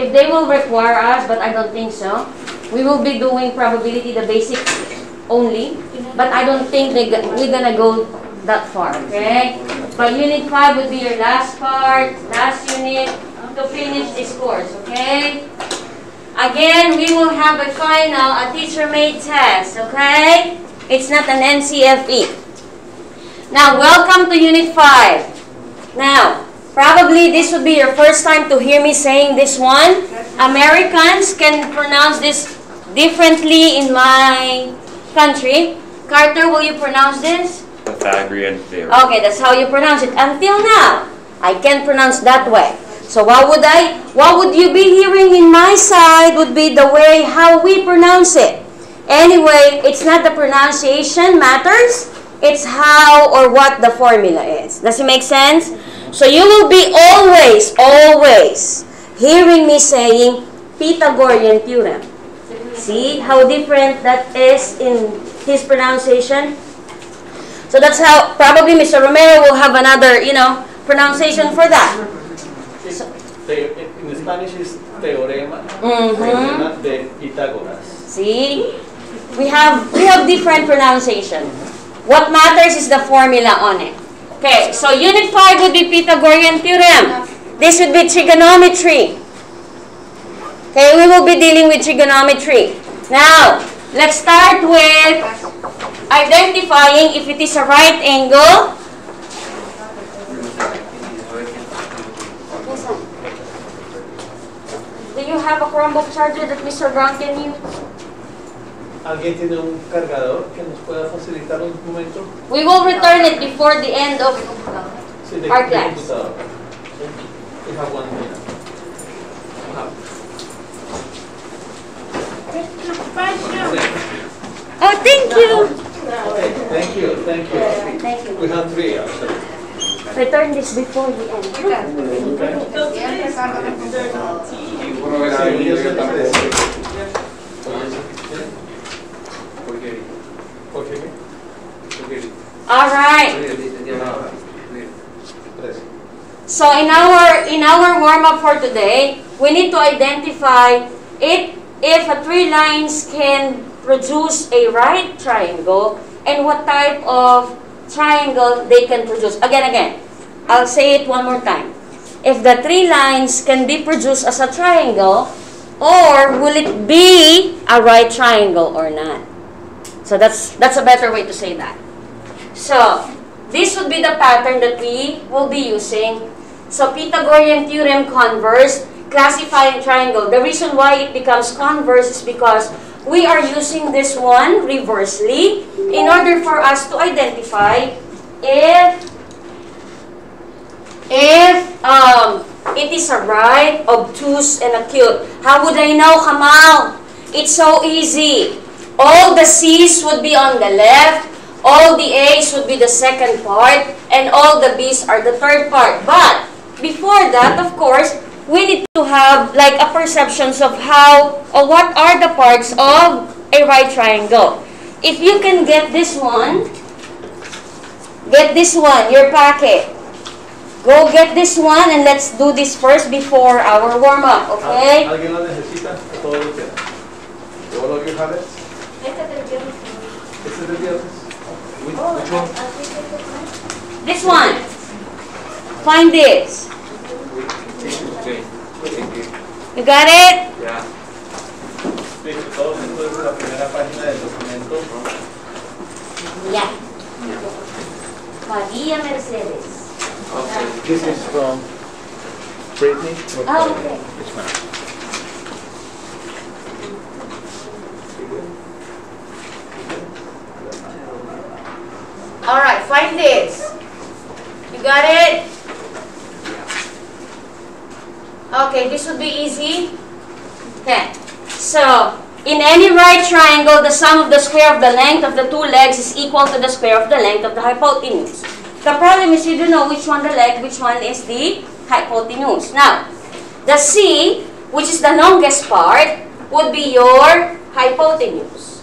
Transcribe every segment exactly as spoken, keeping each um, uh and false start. if they will require us, but I don't think so. We will be doing probability, the basics only, but I don't think they we're gonna go that far, okay? But unit five would be your last part, last unit to finish this course, okay? Again, we will have a final, a teacher-made test, okay? It's not an N C F E. Now, welcome to unit five. Now, probably this would be your first time to hear me saying this one. Americans can pronounce this differently in my country. Carter, will you pronounce this? Pythagorean theorem. Okay, that's how you pronounce it. Until now, I can't pronounce that way. So what would I, what would you be hearing in my side would be the way how we pronounce it. Anyway, it's not the pronunciation matters. It's how or what the formula is. Does it make sense? So you will be always, always hearing me saying Pythagorean theorem. See how different that is in his pronunciation? So that's how probably Mister Romero will have another, you know, pronunciation for that. So, in Spanish is teorema, mm-hmm. teorema de Pythagoras. See? We have, we have different pronunciation. What matters is the formula on it. Okay, so unit five would be Pythagorean theorem. This would be trigonometry. Okay, we will be dealing with trigonometry. Now, let's start with identifying if it is a right angle. Listen. Do you have a Chromebook charger that Mister Grant can use? ¿Alguien tiene un cargador que nos pueda facilitar un momento? We will return it before the end of sí, de, our de class. Computador. We have one minute. Wow. Oh, thank you. Okay, thank you, thank you. Thank you. We have three actually. Return this before the end. Okay. Alright. So in our in our warm-up for today, we need to identify it if a three lines can produce a right triangle and what type of triangle they can produce. Again, again, I'll say it one more time. If the three lines can be produced as a triangle, or will it be a right triangle or not? So that's that's a better way to say that. So this would be the pattern that we will be using. So Pythagorean theorem converse, classifying triangle. The reason why it becomes converse is because we are using this one reversely in order for us to identify if if um it is a right, obtuse, and acute. How would I know, Kamal? It's so easy. All the C's would be on the left, all the A's would be the second part, and all the B's are the third part. But before that, of course, we need to have like a perceptions of how or what are the parts of a right triangle. If you can get this one, get this one, your packet. Go get this one and let's do this first before our warm-up, okay? ¿Alguien lo necesita? Todo lo que yo lo que sabes. This one. Find this. You got it? Yeah. Yeah. María Mercedes. Okay. This is from Brittany. Oh, okay. This one. Alright, find this. You got it? Okay, this would be easy. ten. So, in any right triangle, the sum of the square of the length of the two legs is equal to the square of the length of the hypotenuse. The problem is you don't know which one the leg, which one is the hypotenuse. Now, the C, which is the longest part, would be your hypotenuse.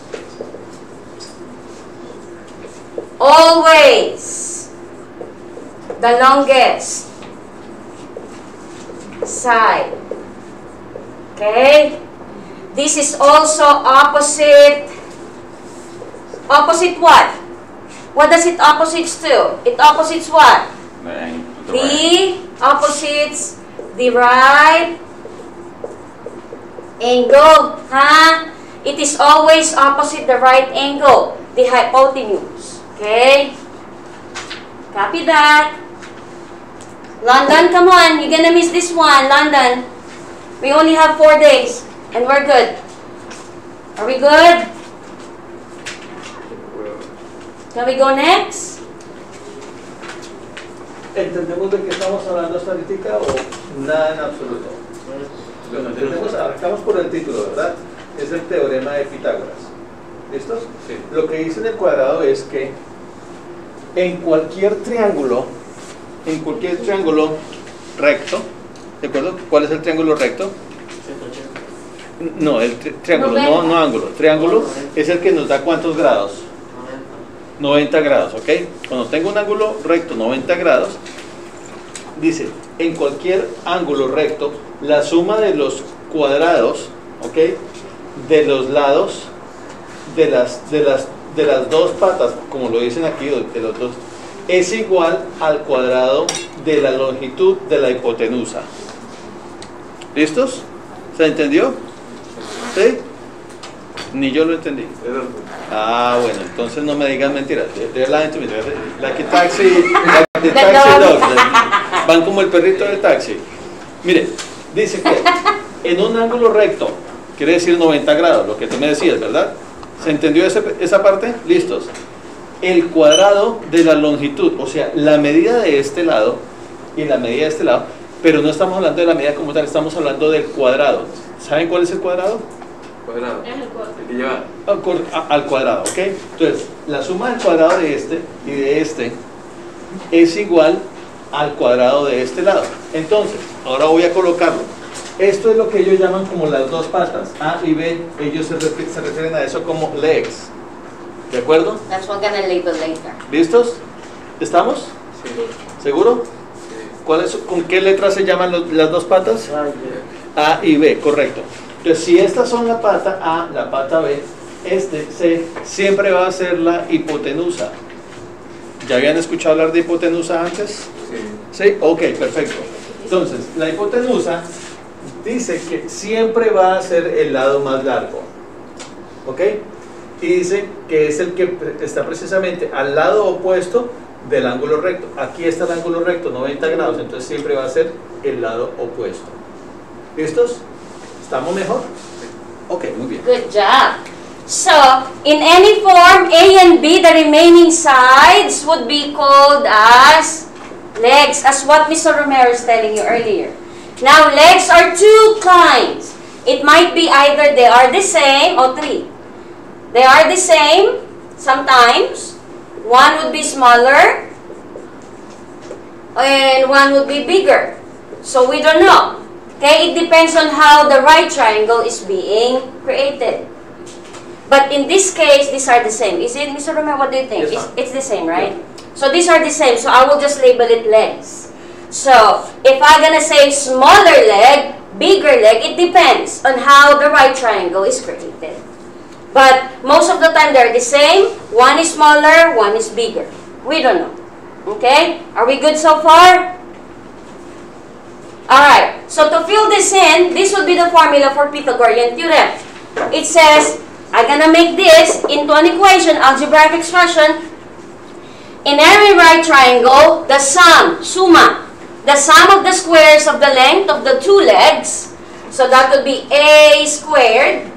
Always the longest side. Okay? This is also opposite. Opposite what? What does it opposites to? It opposites what? The, the right. Opposites the right angle. Huh? It is always opposite the right angle, the hypotenuse. Okay? Copy that. London, come on. You're gonna miss this one, London. We only have four days. And we're good. Are we good? Can we go next? ¿Entendemos de qué estamos hablando estadística o nada en absoluto? Lo entendemos, arrancamos por el título, ¿verdad? Es el teorema de Pitágoras. ¿Listos? Sí. Lo que dice en el cuadrado es que en cualquier triángulo, en cualquier triángulo recto, ¿de acuerdo? ¿Cuál es el triángulo recto? No, el tri triángulo, no, no ángulo. Triángulo es el que nos da ¿cuántos grados? noventa grados, ¿ok? Cuando tengo un ángulo recto noventa grados, dice, en cualquier ángulo recto, la suma de los cuadrados, ¿ok? De los lados, de las, de las, de las dos patas, como lo dicen aquí, de los dos, es igual al cuadrado de la longitud de la hipotenusa. ¿Listos? ¿Se entendió? ¿Sí? Ni yo lo entendí. Ah, bueno, entonces no me digan mentiras. They're lying to me. Like a taxi, like the taxi dog. Van como el perrito del taxi. Mire, dice que en un ángulo recto, quiere decir noventa grados, lo que tú me decías, ¿verdad? ¿Se entendió ese, esa parte? Listos. El cuadrado de la longitud, o sea, la medida de este lado y la medida de este lado, pero no estamos hablando de la medida como tal, estamos hablando del cuadrado. ¿Saben cuál es el cuadrado? Cuadrado. Es el cuadrado. El que lleva. Al, al cuadrado, ¿ok? Entonces, la suma del cuadrado de este y de este es igual al cuadrado de este lado. Entonces, ahora voy a colocarlo. Esto es lo que ellos llaman como las dos patas. A y B, ellos se, refieren, se refieren a eso como legs. ¿De acuerdo? That's what I'm gonna label later. ¿Listos? ¿Estamos? Sí. ¿Seguro? Sí. ¿Cuál es, ¿Con qué letra se llaman los, las dos patas? Ah, yeah. A y B, correcto. Entonces, si estas son la pata A, la pata B, este C siempre va a ser la hipotenusa. ¿Ya habían escuchado hablar de hipotenusa antes? Sí. ¿Sí? Ok, perfecto. Entonces, la hipotenusa dice que siempre va a ser el lado más largo. ¿Ok? Y dice que es el que está precisamente al lado opuesto del ángulo recto. Aquí está el ángulo recto, noventa grados, entonces siempre va a ser el lado opuesto. ¿Listos? ¿Estamos mejor? Ok, muy bien. Good job. So, in any form, A and B, the remaining sides would be called as legs, as what Mister Romero is telling you earlier. Now, legs are two kinds. It might be either they are the same, or three. They are the same, sometimes. One would be smaller, and one would be bigger. So, we don't know. Okay, it depends on how the right triangle is being created. But in this case, these are the same. Is it, Mister Romero, what do you think? Yes, it's, it's the same, right? Yeah. So these are the same. So I will just label it legs. So if I'm going to say smaller leg, bigger leg, it depends on how the right triangle is created. But most of the time, they're the same. One is smaller, one is bigger. We don't know. Okay? Are we good so far? Alright, so to fill this in, this would be the formula for Pythagorean theorem. It says, I'm going to make this into an equation, algebraic expression. In every right triangle, the sum, summa, the sum of the squares of the length of the two legs, so that would be A squared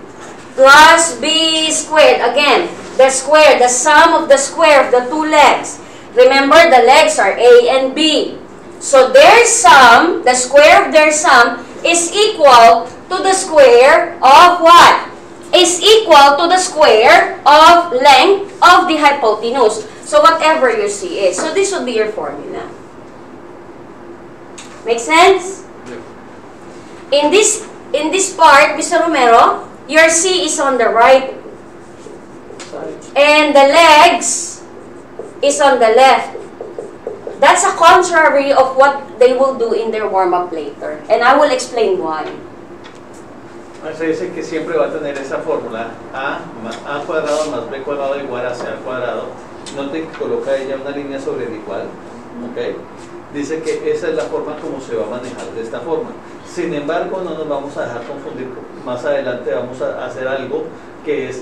plus B squared. Again, the square, the sum of the square of the two legs. Remember, the legs are A and B. So their sum, the square of their sum, is equal to the square of what? Is equal to the square of length of the hypotenuse. So whatever your C is. So this would be your formula. Make sense? In this in this part, Mister Romero, your C is on the right and the legs is on the left. That's a contrary of what they will do in their warm-up later. And I will explain why. Se dice que siempre va a tener esa fórmula a, a cuadrado más b cuadrado igual a c al cuadrado. No te coloca ella una línea sobre el igual, ¿ok? Dice que esa es la forma como se va a manejar de esta forma. Sin embargo, no nos vamos a dejar confundir. Más adelante vamos a hacer algo que es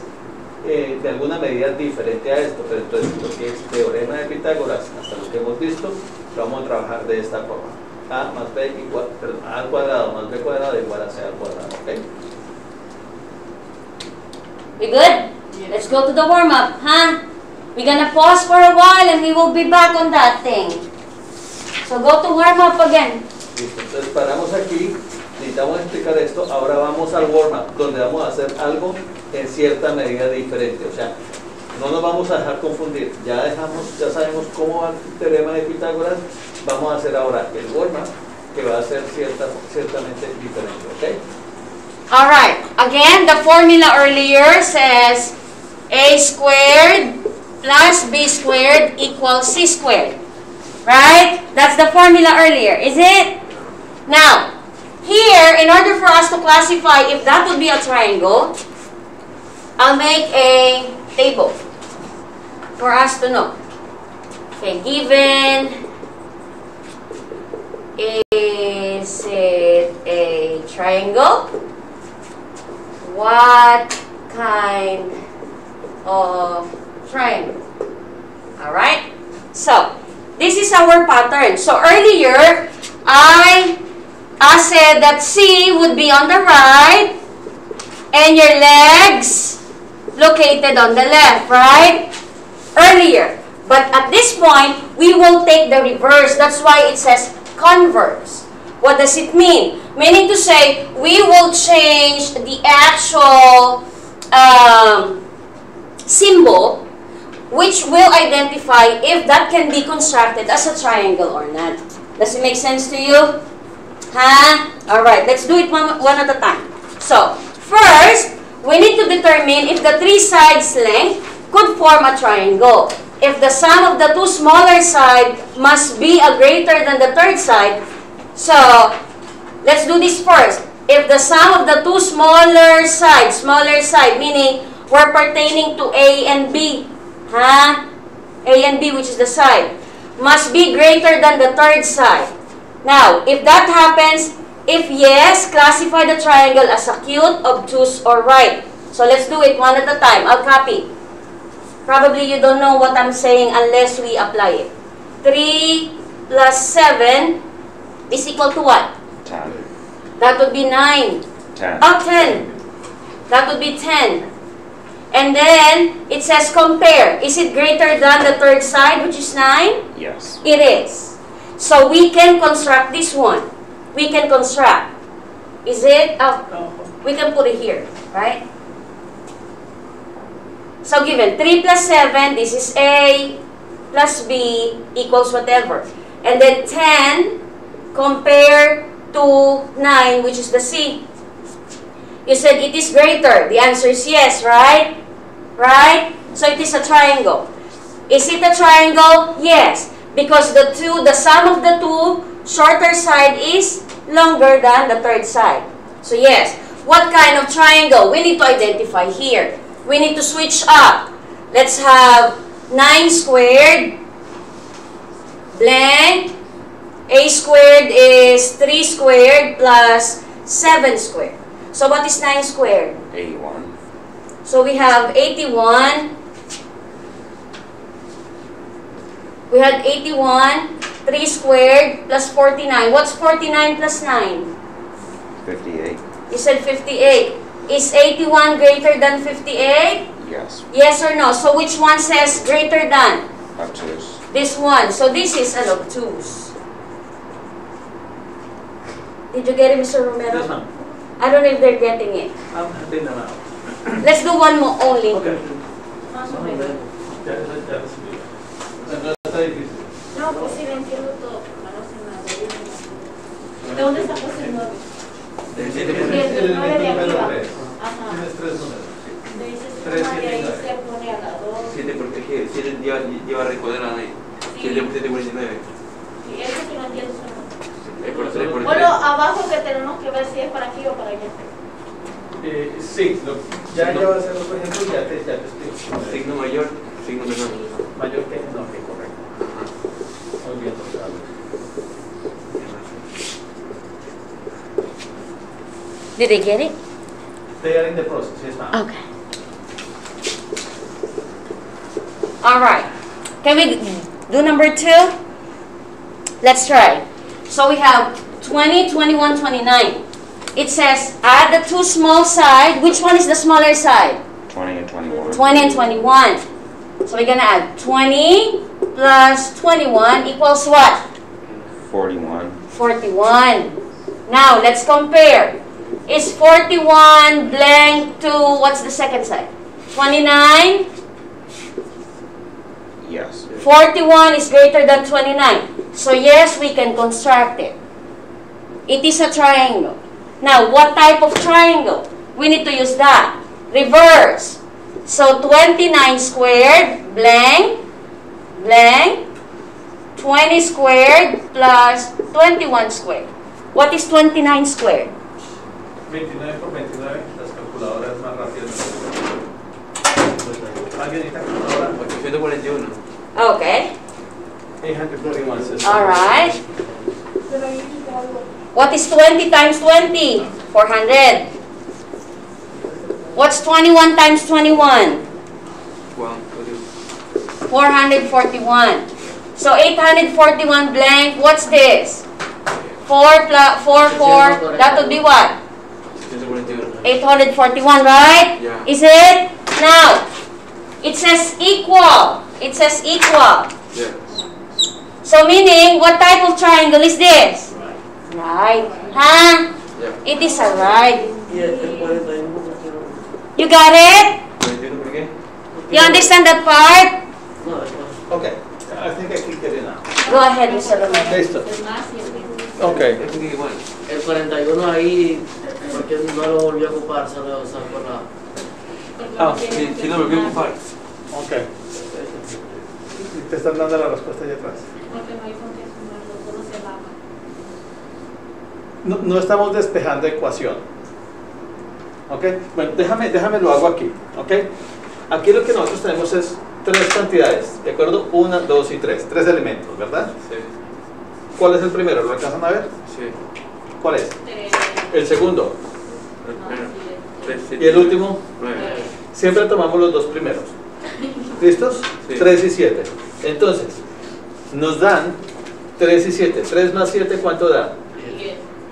eh, de alguna medida diferente a esto, pero entonces lo que es teorema de Pitágoras, hasta lo que hemos visto, lo vamos a trabajar de esta forma. A más b igual, perdón, a al cuadrado más b cuadrado igual a c al cuadrado, ¿ok? We good? Yeah. Let's go to the warm-up, huh? We're gonna pause for a while and we will be back on that thing. So go to warm-up again. Listo, entonces paramos aquí, necesitamos explicar esto, ahora vamos al warm-up, donde vamos a hacer algo en cierta medida diferente, o sea, no nos vamos a dejar confundir, ya dejamos, ya sabemos cómo va el teorema de Pitágoras, vamos a hacer ahora el warm-up, que va a ser cierta, ciertamente diferente, ¿ok? Alright, again, the formula earlier says a squared plus b squared equals c squared. Right? That's the formula earlier, is it? Now, here, in order for us to classify if that would be a triangle, I'll make a table for us to know. Okay, given is it a triangle? What kind of triangle? Alright? So, this is our pattern. So, earlier, I, I said that C would be on the right and your legs located on the left, right? Earlier. But at this point, we will take the reverse. That's why it says converse. What does it mean? Meaning to say, we will change the actual um, symbol, which will identify if that can be constructed as a triangle or not. Does it make sense to you? Huh? Alright, let's do it one, one at a time. So, first, we need to determine if the three sides' length could form a triangle. If the sum of the two smaller sides must be a greater than the third side, so, let's do this first. If the sum of the two smaller sides, smaller side, meaning we're pertaining to A and B, huh? A and B, which is the side, must be greater than the third side. Now, if that happens, if yes, classify the triangle as acute, obtuse, or right. So, let's do it one at a time. I'll copy. Probably you don't know what I'm saying unless we apply it. three plus seven... is equal to what? ten. That would be nine. ten. Oh, ten. That would be ten. And then, it says compare. Is it greater than the third side, which is nine? Yes. It is. So, we can construct this one. We can construct. Is it? Oh, we can put it here, right? So, given three plus seven, this is A, plus B, equals whatever. And then ten, compare to nine, which is the C. You said it is greater. The answer is yes, right? Right? So it is a triangle. Is it a triangle? Yes. Because the two, the sum of the two, shorter side is longer than the third side. So yes. What kind of triangle? We need to identify here. We need to switch up. Let's have nine squared, blank. A squared is three squared plus seven squared. So what is nine squared? eighty-one. So we have eighty-one. We had eighty-one, three squared plus forty-nine. What's forty-nine plus nine? fifty-eight. You said fifty-eight. Is eighty-one greater than fifty-eight? Yes. Yes or no? So which one says greater than? Obtuse. This one. So this is an obtuse. Did you get it, Mister Romero? Yes, ma'am. I don't know if they're getting it. Um, I think not. Let's do one more only. Okay. No, pues si entiendo todo. ¿De dónde está nueve? Del nueve de arriba. siete porque siete lleva recuadrado ahí. siete por siete por diecinueve. Y eso sí lo entiendo solo. Bueno, abajo que tenemos que ver si es para aquí o para allá. Eh, sí, lo, ya yo voy a hacer los ejemplos y ya te, ya te explico. Signo mayor, signo menor. Mayor que menor, que correcto. Ajá. Muy bien, Did they get it? They are in the process, yes ma'am. Okay. All right. Can we do number two? Let's try. So we have twenty, twenty-one, twenty-nine. It says, add the two small side. Which one is the smaller side? twenty and twenty-one. twenty and twenty-one. So we're going to add twenty plus twenty-one equals what? forty-one. forty-one. Now, let's compare. Is forty-one blank to, what's the second side? twenty-nine? Yes. forty-one is greater than twenty-nine. So yes, we can construct it. It is a triangle. Now, what type of triangle? We need to use that. Reverse. So, twenty-nine squared, blank, blank, twenty squared plus twenty-one squared. What is twenty-nine squared? veintinueve por veintinueve, las calculadoras más rápidas. Okay. eight forty-one. All right. What is twenty times twenty? four hundred. What's twenty-one times twenty-one? four hundred forty-one. So eight hundred forty-one blank. What's this? four plus four, four. That would be what? eight hundred forty-one, right? Yeah. Is it? Now, it says equal. It says equal. Yeah. So meaning, what type of triangle is this? Right. Huh? Yeah. It is a right. You got it? You understand that part? Okay. I think I can get it now. Go ahead, Mister Romero. Okay. El cuarenta y uno ahí, porque no lo volvió a ocupar, solo se acordaba. Ah, sí, sí lo volvió a ocupar. Ok. Te están dando la respuesta allá atrás. Porque no hay con qué sumarlo, solo se va. No, no estamos despejando ecuación. ¿Ok? Bueno, déjame, déjame lo hago aquí. ¿Ok? Aquí lo que nosotros tenemos es tres cantidades, ¿de acuerdo? Una, dos y tres. Tres elementos, ¿verdad? Sí. ¿Cuál es el primero? ¿Lo alcanzan a ver? Sí. ¿Cuál es? Tres. El segundo. Tres. Tres. ¿Y el último? Nueve. Siempre tomamos los dos primeros. ¿Listos? Sí. tres y siete. Entonces, nos dan tres y siete. tres más siete, ¿cuánto da?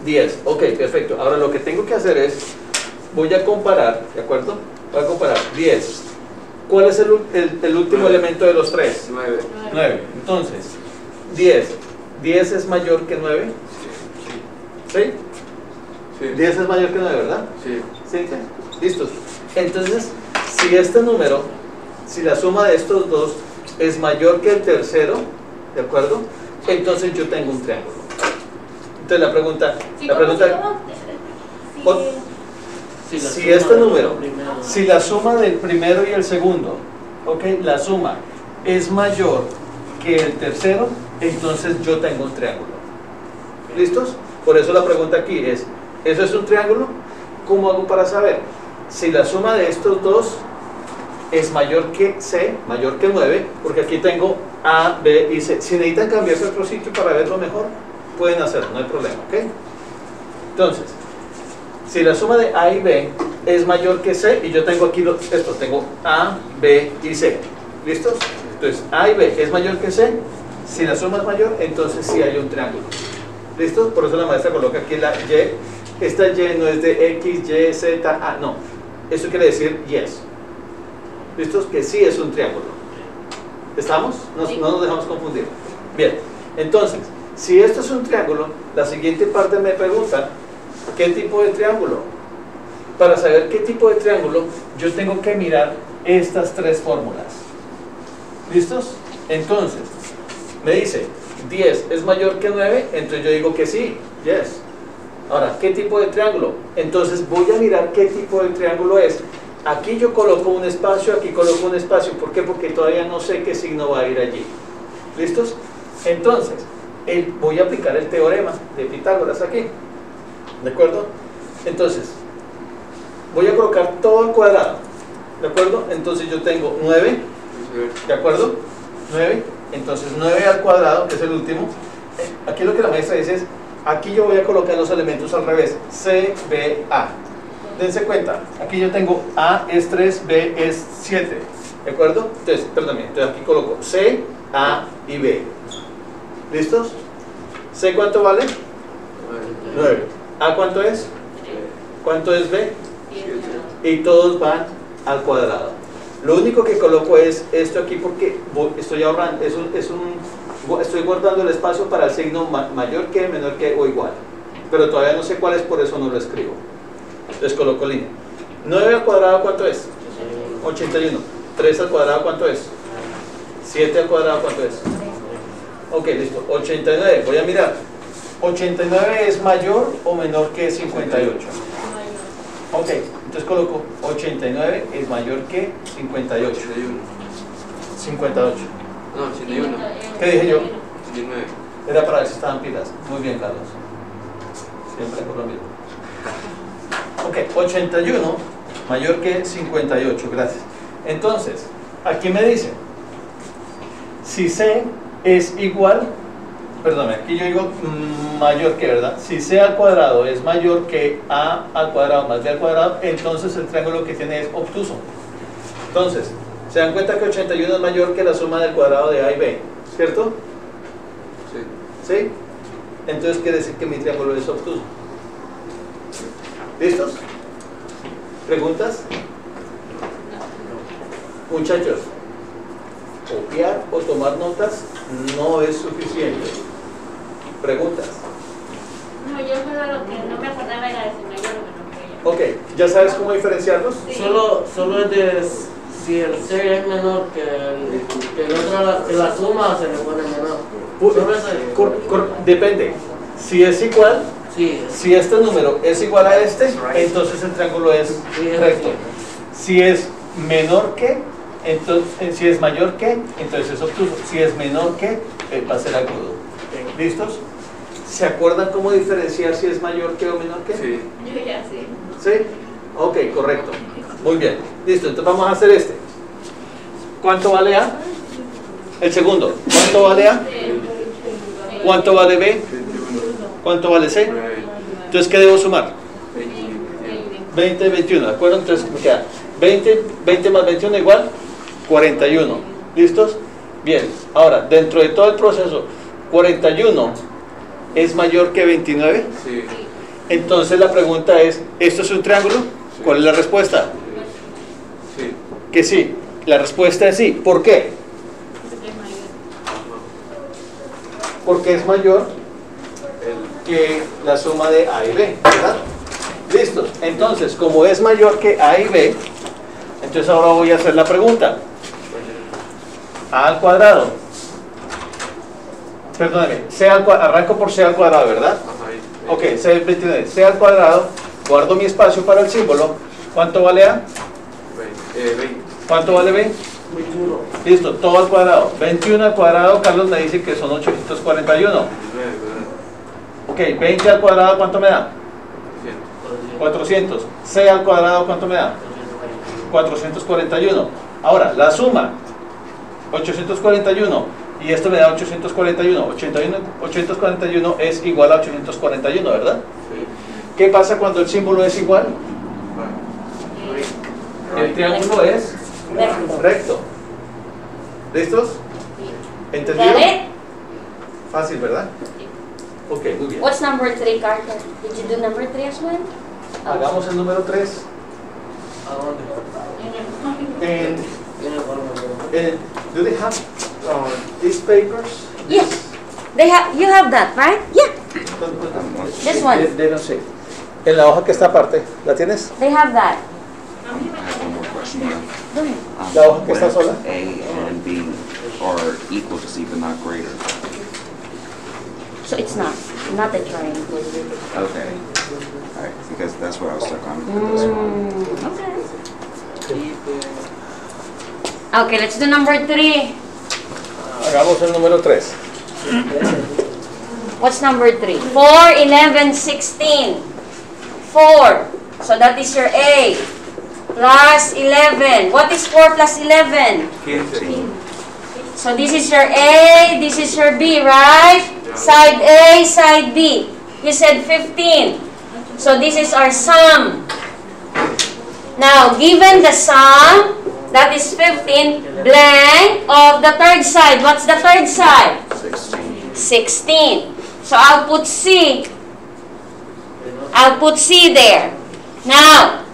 diez. Ok, perfecto. Ahora lo que tengo que hacer es, voy a comparar, ¿de acuerdo? Voy a comparar diez. ¿Cuál es el, el, el último nueve. Elemento de los tres? nueve. nueve. Entonces, diez. ¿diez es mayor que nueve? Sí. ¿Sí? Sí. diez es mayor que nueve, ¿verdad? Sí. ¿Sí? ¿Listos? Entonces, si este número, si la suma de estos dos es mayor que el tercero, ¿de acuerdo? Entonces yo tengo un triángulo. Entonces la pregunta, sí, la pregunta, si, si, si este número, primero, si la suma del primero y el segundo, ok, la suma es mayor que el tercero, entonces yo tengo un triángulo. ¿Listos? Por eso la pregunta aquí es, ¿eso es un triángulo? ¿Cómo hago para saber? Si la suma de estos dos es mayor que C, mayor que nueve, porque aquí tengo A, B y C. Si necesitan cambiarse a otro sitio para verlo mejor, pueden hacerlo, no hay problema, ¿ok? Entonces, si la suma de A y B es mayor que C, y yo tengo aquí los, esto, tengo A, B y C, ¿listos? Entonces, A y B es mayor que C, si la suma es mayor, entonces sí hay un triángulo, ¿listos? Por eso la maestra coloca aquí la Y. Esta Y no es de X, Y, Z, A, no. Eso quiere decir yes. ¿Listos? Que sí es un triángulo. ¿Estamos? Nos, no nos dejamos confundir. Bien, entonces, Si esto es un triángulo, la siguiente parte me pregunta, ¿qué tipo de triángulo? Para saber qué tipo de triángulo, yo tengo que mirar estas tres fórmulas. ¿Listos? Entonces, me dice, diez es mayor que nueve, entonces yo digo que sí, yes. Ahora, ¿qué tipo de triángulo? Entonces voy a mirar qué tipo de triángulo es. Aquí yo coloco un espacio, aquí coloco un espacio. ¿Por qué? Porque todavía no sé qué signo va a ir allí. ¿Listos? Entonces, el, voy a aplicar el teorema de Pitágoras aquí. ¿De acuerdo? Entonces, voy a colocar todo al cuadrado. ¿De acuerdo? Entonces yo tengo nueve. ¿De acuerdo? nueve. Entonces nueve al cuadrado, que es el último. Aquí lo que la maestra dice es, aquí yo voy a colocar los elementos al revés. C, B, A. Dense cuenta, aquí yo tengo A es tres, B es siete. ¿De acuerdo? Entonces, perdón, entonces aquí coloco C, A y B. ¿Listos? ¿C cuánto vale? nueve. ¿A cuánto es? ¿Cuánto es B? Y todos van al cuadrado. Lo único que coloco es esto aquí porque estoy ahorrando, es un, es un, estoy guardando el espacio para el signo mayor que, menor que o igual. Pero todavía no sé cuál es, por eso no lo escribo. Entonces coloco línea. nueve al cuadrado, ¿cuánto es? ochenta y uno. tres al cuadrado, ¿cuánto es? siete al cuadrado, ¿cuánto es? Ok, listo. ochenta y nueve. Voy a mirar. ochenta y nueve es mayor o menor que cincuenta y ocho. Ok, entonces coloco ochenta y nueve es mayor que cincuenta y ocho. cincuenta y ocho. No, ochenta y uno. ¿Qué dije yo? ochenta y nueve. Era para ver si estaban pilas. Muy bien, Carlos. Siempre por lo mismo. Ok, ochenta y uno mayor que cincuenta y ocho, gracias. Entonces, aquí me dice, si C es igual, perdón, aquí yo digo mmm, mayor que, ¿verdad? Si C al cuadrado es mayor que A al cuadrado más B al cuadrado, entonces el triángulo que tiene es obtuso. Entonces, se dan cuenta que ochenta y uno es mayor que la suma del cuadrado de A y B, ¿cierto? Sí. ¿Sí? Entonces quiere decir que mi triángulo es obtuso. ¿Listos? ¿Preguntas? Muchachos, copiar o tomar notas no es suficiente. ¿Preguntas? No, yo solo lo que no me acordaba era de si mayor o menor que yo. Ok, ¿ya sabes cómo diferenciarlos? Sí. Solo, solo es de si el C es menor que, el, que, el otro, que la suma se le pone menor. Uh, cor, cor, depende. Si es igual... Sí. Si este número es igual a este, entonces el triángulo es recto. Si es menor que, entonces, si es mayor que, entonces es obtuso. Si es menor que, va a ser agudo. ¿Listos? ¿Se acuerdan cómo diferenciar si es mayor que o menor que? Sí. Yo ya sé. ¿Sí? Ok, correcto. Muy bien. Listo, entonces vamos a hacer este. ¿Cuánto vale A? El segundo. ¿Cuánto vale A? ¿Cuánto vale B? ¿Cuánto vale C? Entonces, ¿qué debo sumar? veinte, veintiuno, ¿de acuerdo? Entonces, me queda veinte, veinte más veintiuno igual cuarenta y uno. ¿Listos? Bien, ahora, dentro de todo el proceso, cuarenta y uno es mayor que veintinueve. Sí. Entonces, la pregunta es, ¿esto es un triángulo? Sí. ¿Cuál es la respuesta? Sí. Que sí. La respuesta es sí. ¿Por qué? Porque es mayor que la suma de A y B, ¿verdad? Listo, entonces, como es mayor que A y B, entonces ahora voy a hacer la pregunta. A al cuadrado, perdóname, C al cuadrado, arranco por C al cuadrado, ¿verdad? Ok, C es veintinueve, C al cuadrado, guardo mi espacio para el símbolo, ¿cuánto vale A? veinte. ¿Cuánto vale B? veintiuno. Listo, todo al cuadrado, veintiuno al cuadrado, Carlos me dice que son ochocientos cuarenta y uno. Ok, veinte al cuadrado, ¿cuánto me da? cuatrocientos. C al cuadrado, ¿cuánto me da? cuatrocientos cuarenta y uno. Ahora, la suma, ochocientos cuarenta y uno, y esto me da ochocientos cuarenta y uno. ochocientos cuarenta y uno es igual a ochocientos cuarenta y uno, ¿verdad? Sí. ¿Qué pasa cuando el símbolo es igual? El triángulo es recto. ¿Listos? ¿Entendido? Fácil, ¿verdad? Okay, muy bien. What's number three, Carter? Did you do number three as well? Oh. Hagamos el número tres. ¿A dónde? And, and do they have uh, these papers? Yes. They have, you have that, right? Yeah. This one. They, they don't see. En la hoja que está aparte, ¿la tienes? They have that. La hoja que está sola. A and B are equal to C, but not greater. So it's not, not the triangle. Okay. All right, because that's what I was stuck on. Mm, okay. Okay, let's do number three. Hagamos el número tres. What's number three? four, eleven, sixteen. four. So that is your A. Plus eleven. What is four plus eleven? fifteen. So this is your A, this is your B, right? Side A, side B. You said fifteen. So this is our sum. Now, given the sum, that is fifteen, blank of the third side. What's the third side? sixteen. So I'll put C. I'll put C there. Now,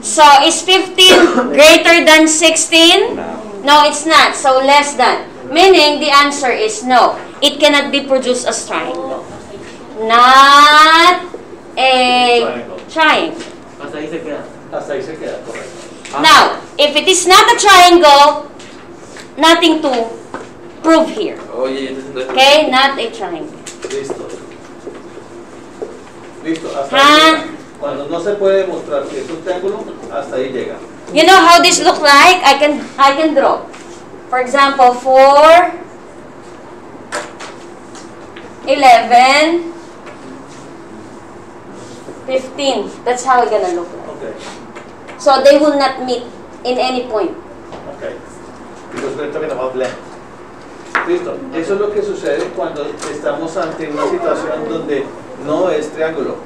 so is fifteen greater than sixteen? No, it's not. So less than. Meaning the answer is no. It cannot be produced as triangle. Not a triangle. Hasta ahí se queda. Hasta ahí se queda, correcto. Now, if it is not a triangle, nothing to prove here. Okay, not a triangle. Listo. Listo. Hasta ahí. Cuando no se puede mostrar que es un triángulo, hasta ahí llega. You know how this look like? I can I can draw. For example, four, eleven, fifteen. That's how it's gonna look like. Okay. So they will not meet in any point. Okay. Because we're talking about length. Listo. Eso es lo que sucede cuando estamos ante una situación donde no es triángulo.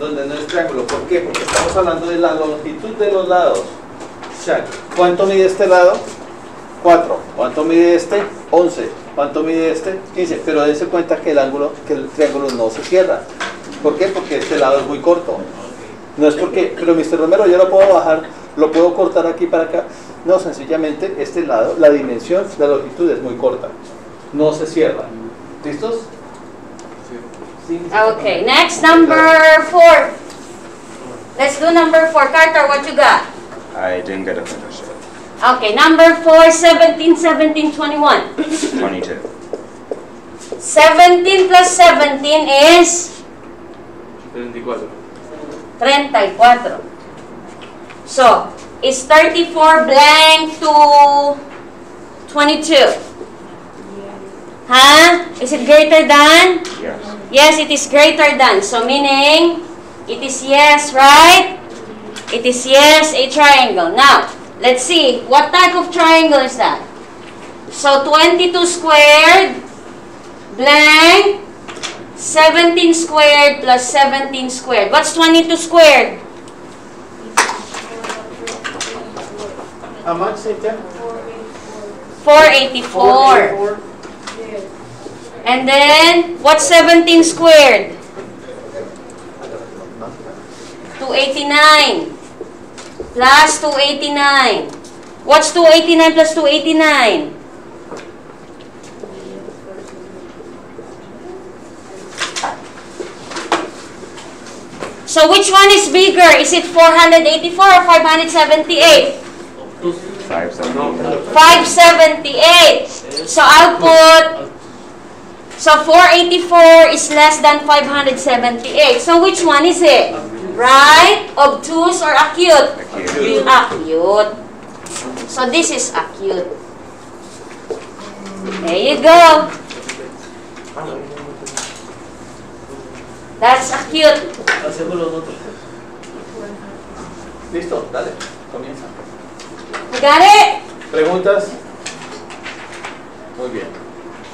Donde no es triángulo. ¿Por qué? Porque estamos hablando de la longitud de los lados. ¿Cuánto mide este lado? cuatro. ¿Cuánto mide este? once. ¿Cuánto mide este? quince. Pero dense cuenta que el ángulo, que el triángulo no se cierra. ¿Por qué? Porque este lado es muy corto. No es porque, pero mister Romero, yo lo puedo bajar, lo puedo cortar aquí para acá. No, sencillamente este lado, la dimensión, la longitud es muy corta. No se cierra. ¿Listos? Okay, next, number four. Let's do number four. Carter, what you got? I didn't get a finish yet. Okay, number four, seventeen, seventeen, twenty-one. twenty-two. seventeen plus seventeen is? thirty-four. thirty-four. So, is thirty-four blank to twenty-two? Huh? Is it greater than? Yes. Yes, it is greater than. So meaning, it is yes, right? It is yes, a triangle. Now, let's see. What type of triangle is that? So twenty-two squared, blank, seventeen squared plus seventeen squared. What's twenty-two squared? How much, Cynthia? four eighty-four. four eighty-four. And then, what's seventeen squared? two eighty-nine. Plus two eighty-nine. What's two eighty-nine plus two eighty-nine? So which one is bigger? Is it four eighty-four or five seventy-eight? five seventy-eight. So I'll put... So four eighty-four is less than five seventy-eight. So which one is it? Right? Obtuse or acute? Acute. Acute. So this is acute. There you go. That's acute. Listo, dale, comienza. You got it? ¿Preguntas? Muy bien.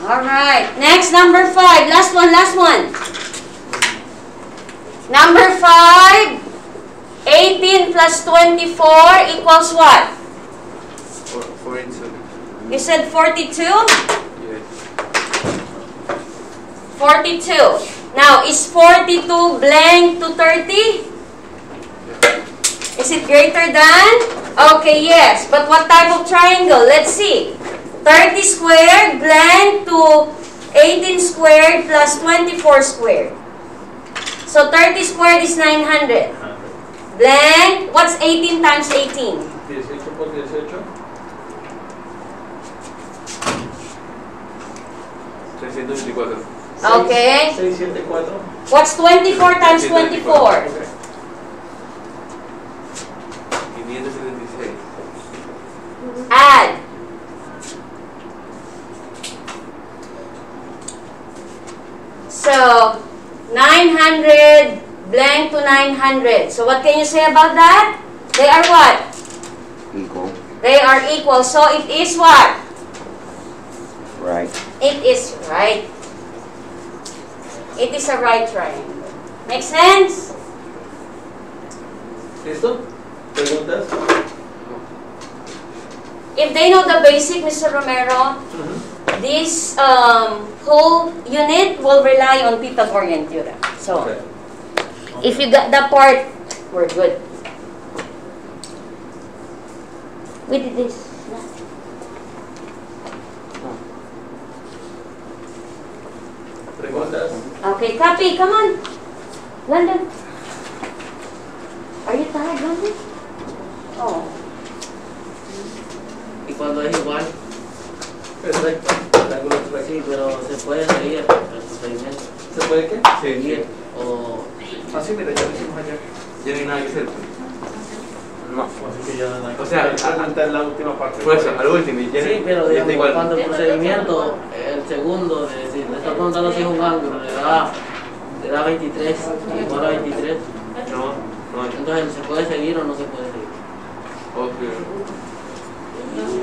Alright, next, number five. Last one, last one. Number five, eighteen plus twenty-four equals what? forty-two. You said forty-two? Yes. forty-two. Now, is forty-two blank to thirty? Is it greater than? Okay, yes. But what type of triangle? Let's see. thirty squared blank to eighteen squared plus twenty-four squared. So thirty squared is nine hundred. Blank. What's eighteen times eighteen? dieciocho por dieciocho. seiscientos veinticuatro. Okay. seiscientos setenta y cuatro. What's twenty-four times twenty-four? quinientos setenta y seis. Add. So, nine hundred blank to nine hundred. So, what can you say about that? They are what? Equal. They are equal. So, it is what? Right. It is right. It is a right triangle. Make sense? ¿Listo? ¿Preguntas? If they know the basic, Mister Romero, mm-hmm. this um, whole unit will rely on Pythagorean theorem. So, okay. Okay. If you got that part, we're good. We did this. Preguntas. Okay, copy. Come on, London. Are you tired, London? Oh. Y cuando es igual. Perfecto. Sí, pero se puede seguir el procedimiento. ¿Se puede qué? Seguir. O. Así mira, ya lo hicimos ayer. Ya no hay nada que hacer. No. Así que ya no hay. O sea, hasta en la última parte. Pues eso, al último. Ya sí, pero digamos, igual. Cuando el procedimiento, el segundo, de decir, le está preguntando si es un ángulo, le da, le da veintitrés, igual a veintitrés. No, no. Entonces, ¿se puede seguir o no se puede seguir? Ok.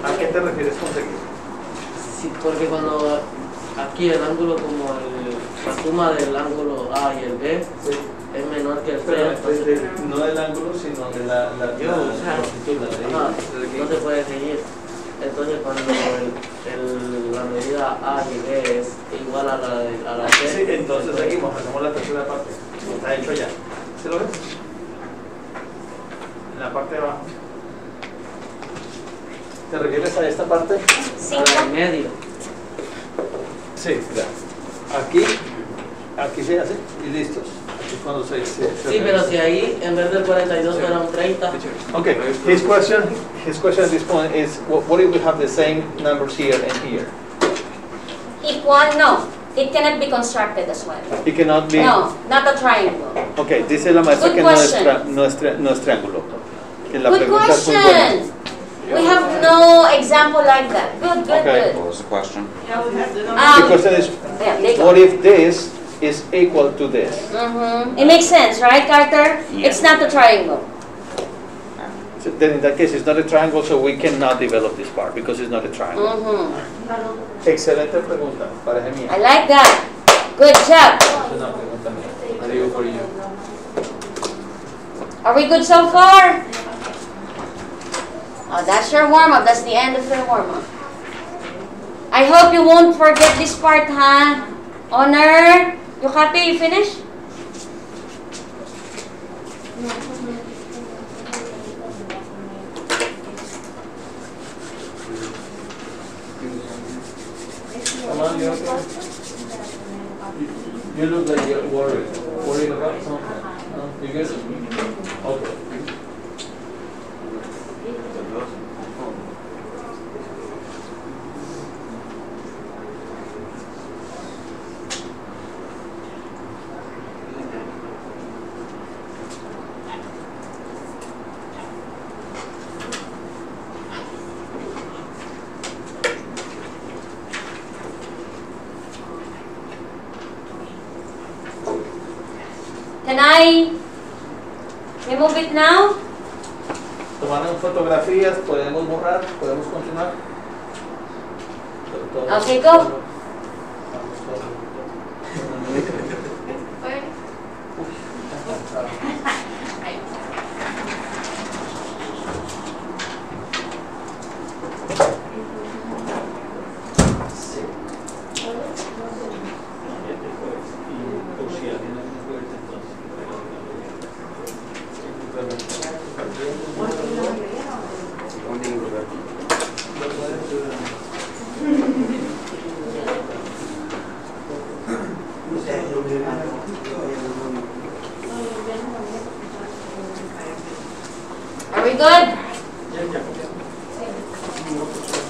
¿A qué te refieres con seguir? Sí, porque cuando aquí el ángulo, como el, la suma del ángulo A y el B, sí, es menor que el C. Entonces, de, no del ángulo, sino de la longitud. No se puede seguir. Entonces, cuando el, el, la medida A y B es igual a la de a la C. Sí, entonces seguimos, hacemos la tercera parte. Está hecho ya. ¿Se lo ves? En la parte de abajo. ¿Te refieres a esta parte? Sí. Al medio. Sí, claro. Aquí, aquí se hace y listos. Aquí cuando se, se, se sí, pero si ahí en vez del cuarenta y dos fuera un treinta. Okay. His question, his question at this point is, what if we have the same numbers here and here? Equal, no. It cannot be constructed as well. It cannot be. No, not a triangle. Okay. Dice la maestra Good que question. no es tra, no es triángulo. Que la Good pregunta question. Es muy buena. We have no example like that. Good, good, okay. good. What was the question? Um, the question is, yeah, what if this is equal to this? Mm-hmm. It makes sense, right, Carter? Yeah. It's not a triangle. So then in that case, it's not a triangle, so we cannot develop this part because it's not a triangle. Mm-hmm. Excelente pregunta. I like that. Good job. Are we good so far? Oh, that's your warm-up. That's the end of your warm-up. I hope you won't forget this part, huh? Honor, you happy? You finish? Come on, you okay? You look like you're worried. Worried about something? No? You guys? Okay. Can I remove it now? Tomaron fotografías, podemos borrar, podemos continuar. Okay, go. we good?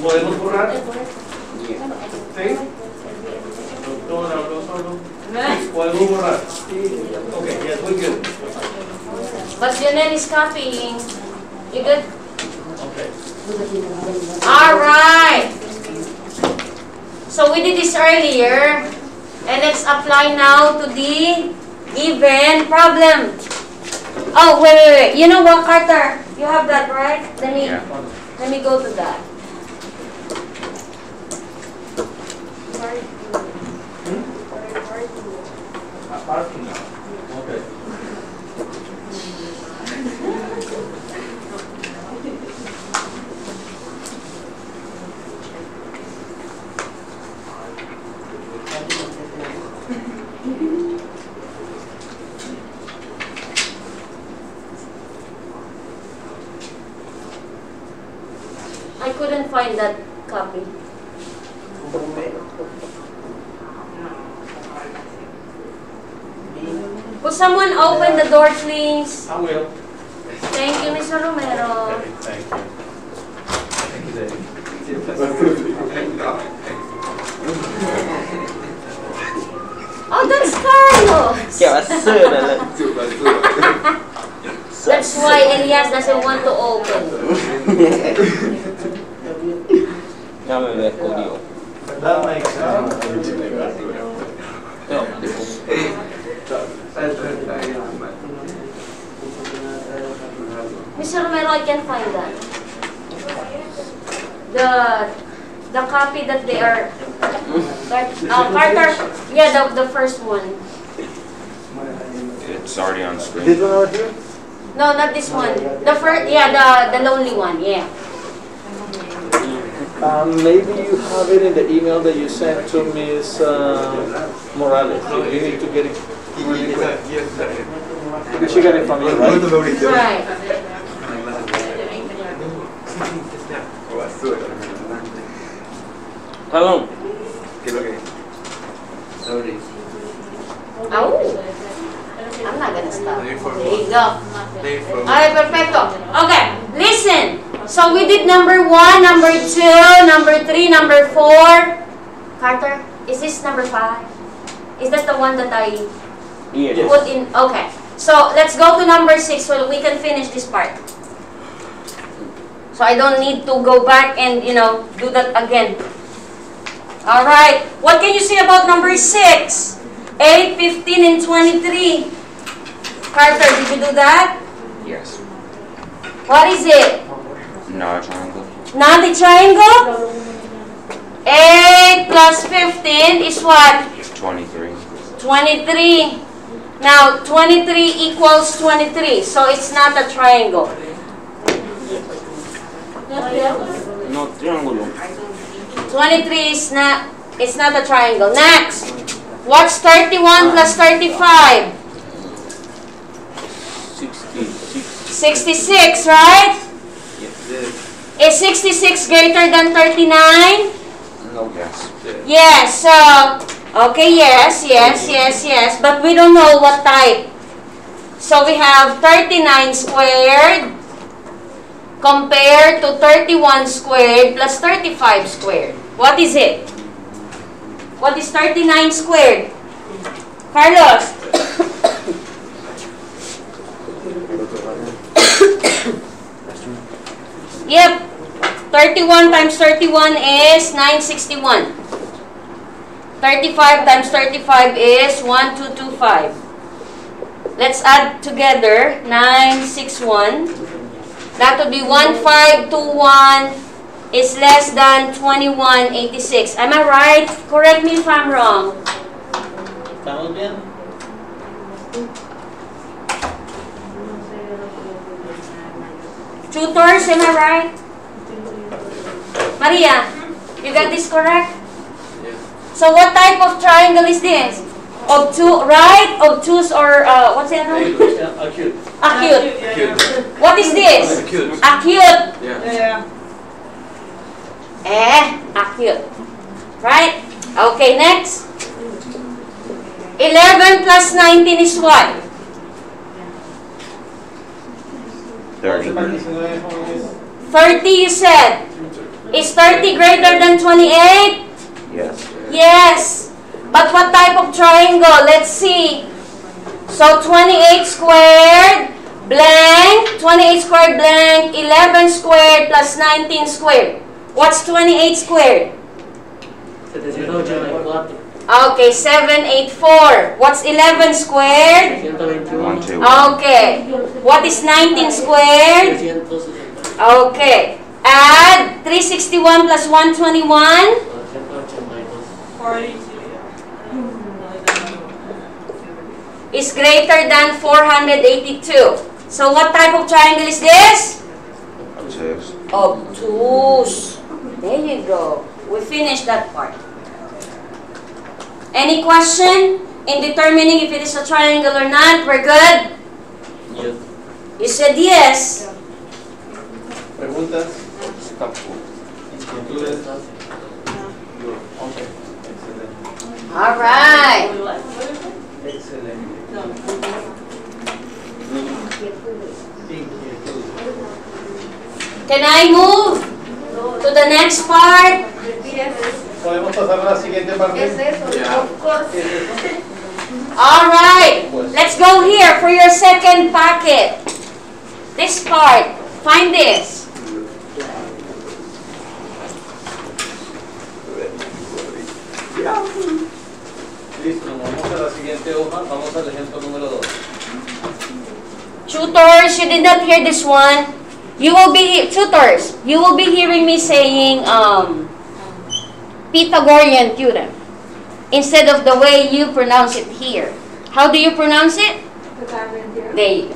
¿Podemos borrar? ¿Sí? Doctor, habló solo. ¿Podemos borrar? Ok, yes, we're good. But your name is copying. You good? Okay. All right. So we did this earlier. And let's apply now to the given problem. Oh, wait, wait, wait. You know what, Carter? You have that, right? Let me, yeah. let me go to that. Find that copy. Will someone open the door, please? I will. Thank you, Mister Romero. Thank you. Thank you, oh, that's Carlos. That's why Elias doesn't want to open. Ya me había escondido. ¿Verdad, Mike? mister Romero, I can find that. The, the copy that they are... That, uh, Carter, yeah, the, the first one. It's already on screen. This one over here? No, not this one. The first, yeah, the, the lonely one, yeah. Um, maybe you have it in the email that you sent to Miz Uh, Morales. You need to get it. Because she got it from you, right? Right. Hello. Oh, I'm not gonna stop. There you go. All right, perfecto. Okay, listen. So we did number one, number two, number three, number four. Carter, is this number five? Is that the one that I yes. put in? Okay. So let's go to number six so we can finish this part. So I don't need to go back and, you know, do that again. All right. What can you say about number six? eight, fifteen, and twenty-three. Carter, did you do that? Yes. What is it? Not a triangle. Not a triangle? eight plus fifteen is what? twenty-three. twenty-three. Now, twenty-three equals twenty-three, so it's not a triangle. No triangle. twenty-three is not, it's not a triangle. Next, what's thirty-one plus thirty-five? sixty-six, right? Is sixty-six greater than thirty-nine? No, yes. Yes, so, okay, yes, yes, yes, yes, but we don't know what type. So we have thirty-nine squared compared to thirty-one squared plus thirty-five squared. What is it? What is thirty-nine squared? Carlos? Yep, thirty-one times thirty-one is nine hundred sixty-one. thirty-five times thirty-five is twelve twenty-five. Let's add together nine hundred sixty-one. That would be fifteen twenty-one is less than twenty-one eighty-six. Am I right? Correct me if I'm wrong. Estamos bien. Tutors, am I right? Maria, you got this correct? Yes. So what type of triangle is this? Obtuse, right? Obtuse or uh, what's the other name? Acute. Acute. Acute. What is this? Acute. Acute. Yeah. Eh, acute. Right? Okay, next. eleven plus nineteen is what? thirty. thirty you said. Is thirty greater than twenty-eight? Yes. Yes. But what type of triangle? Let's see. So twenty-eight squared blank, twenty-eight squared blank, eleven squared plus nineteen squared. What's twenty-eight squared? Okay, seven eighty-four. What's eleven squared? Okay. What is nineteen squared? Okay. Add three sixty-one plus one twenty-one. Is greater than four hundred eighty-two. So what type of triangle is this? Obtuse. Obtuse. There you go. We finished that part. Any question in determining if it is a triangle or not? We're good? Yes. You said yes. Preguntas. All right. Can I move to the next part? Yes. ¿Podemos pasar a la siguiente parte? ¿Qué es eso? Yeah. Of course. All right. Let's go here for your second packet. This part. Find this. Listo. Vamos a la siguiente hoja. Vamos al ejemplo número dos. Tutors, you did not hear this one. You will be tutors. You will be hearing me saying um. Pythagorean theorem instead of the way you pronounce it here. How do you pronounce it? Pythagorean theorem. There you go.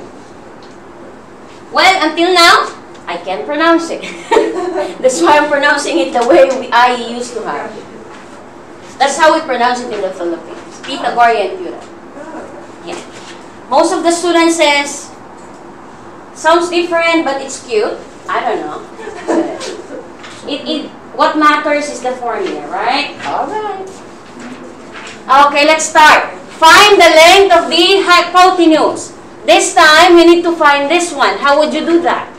Well, until now, I can't pronounce it. That's why I'm pronouncing it the way we, I used to have it. That's how we pronounce it in the Philippines. Pythagorean theorem. Yeah. Most of the students says, sounds different, but it's cute. I don't know. it, it, What matters is the formula, right? Alright. Okay, let's start. Find the length of the hypotenuse. This time, we need to find this one. How would you do that?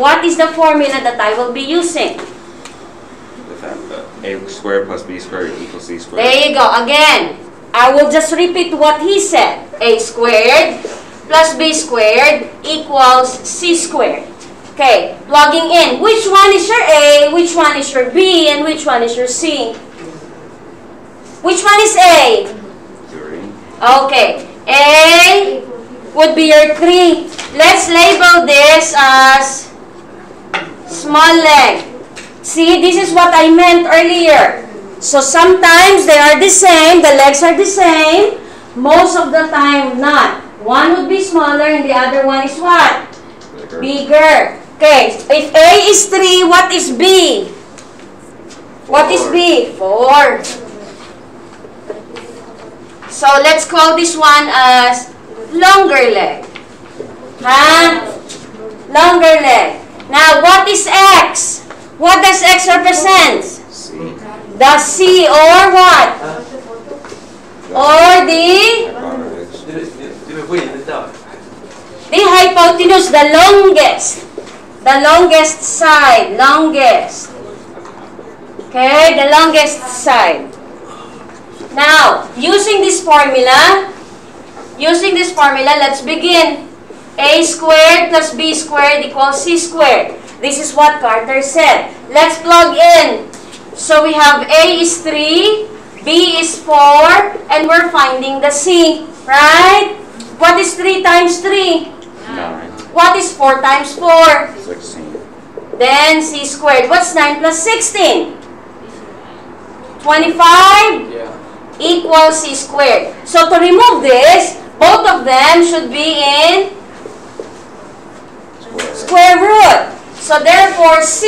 What is the formula that I will be using? A squared plus B squared equals C squared. There you go. Again, I will just repeat what he said. A squared plus B squared equals C squared. Okay, plugging in. Which one is your A, which one is your B, and which one is your C? Which one is A? Three. Okay, A would be your three. Let's label this as small length. See, this is what I meant earlier. So sometimes they are the same, the legs are the same, most of the time not. One would be smaller and the other one is what? Bigger. Okay, if A is three, what is B? What is B? four. So let's call this one as longer leg. Huh? Longer leg. Now, what is X? What does X represent? C. The C or what? Or the? The hypotenuse, the longest, the longest side, longest. Okay, the longest side. Now, using this formula, using this formula, let's begin. A squared plus B squared equals C squared. This is what Carter said. Let's plug in. So we have A is three, B is four, and we're finding the C, right? What is three times three? Nine. What is four times four? Sixteen. Then C squared. What's nine plus sixteen? Twenty-five. Yeah. Equals C squared. So to remove this, both of them should be in square, square root. So therefore, C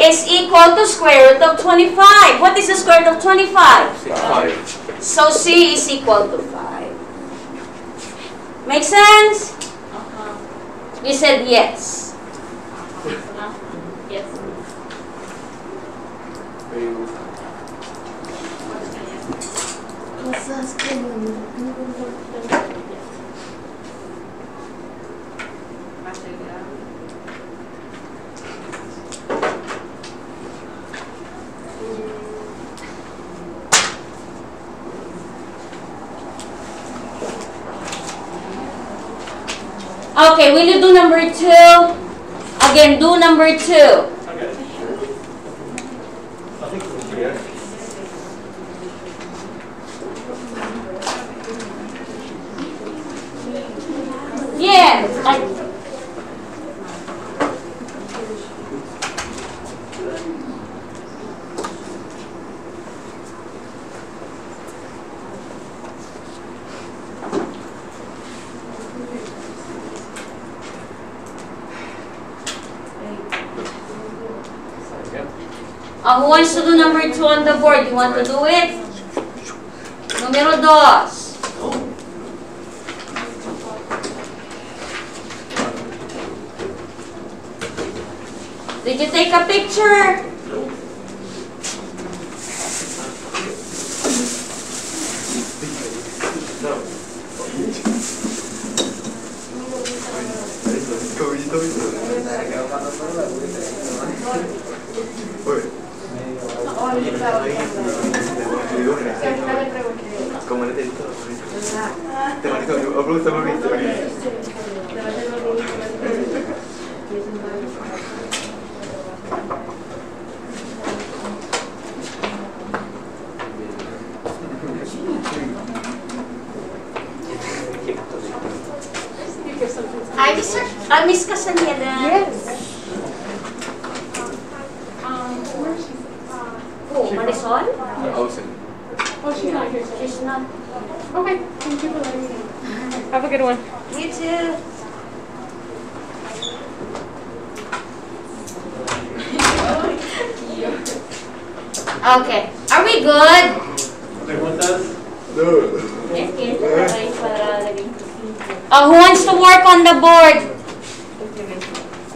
is equal to square root of twenty-five. What is the square root of twenty-five? Five. So C is equal to five. Make sense? You said yes. Yes. Okay, will you do number two? Again, do number two. Okay. I think it's here. Yes. I Uh, who wants to do number two on the board? You want to do it? Número dos. Did you take a picture?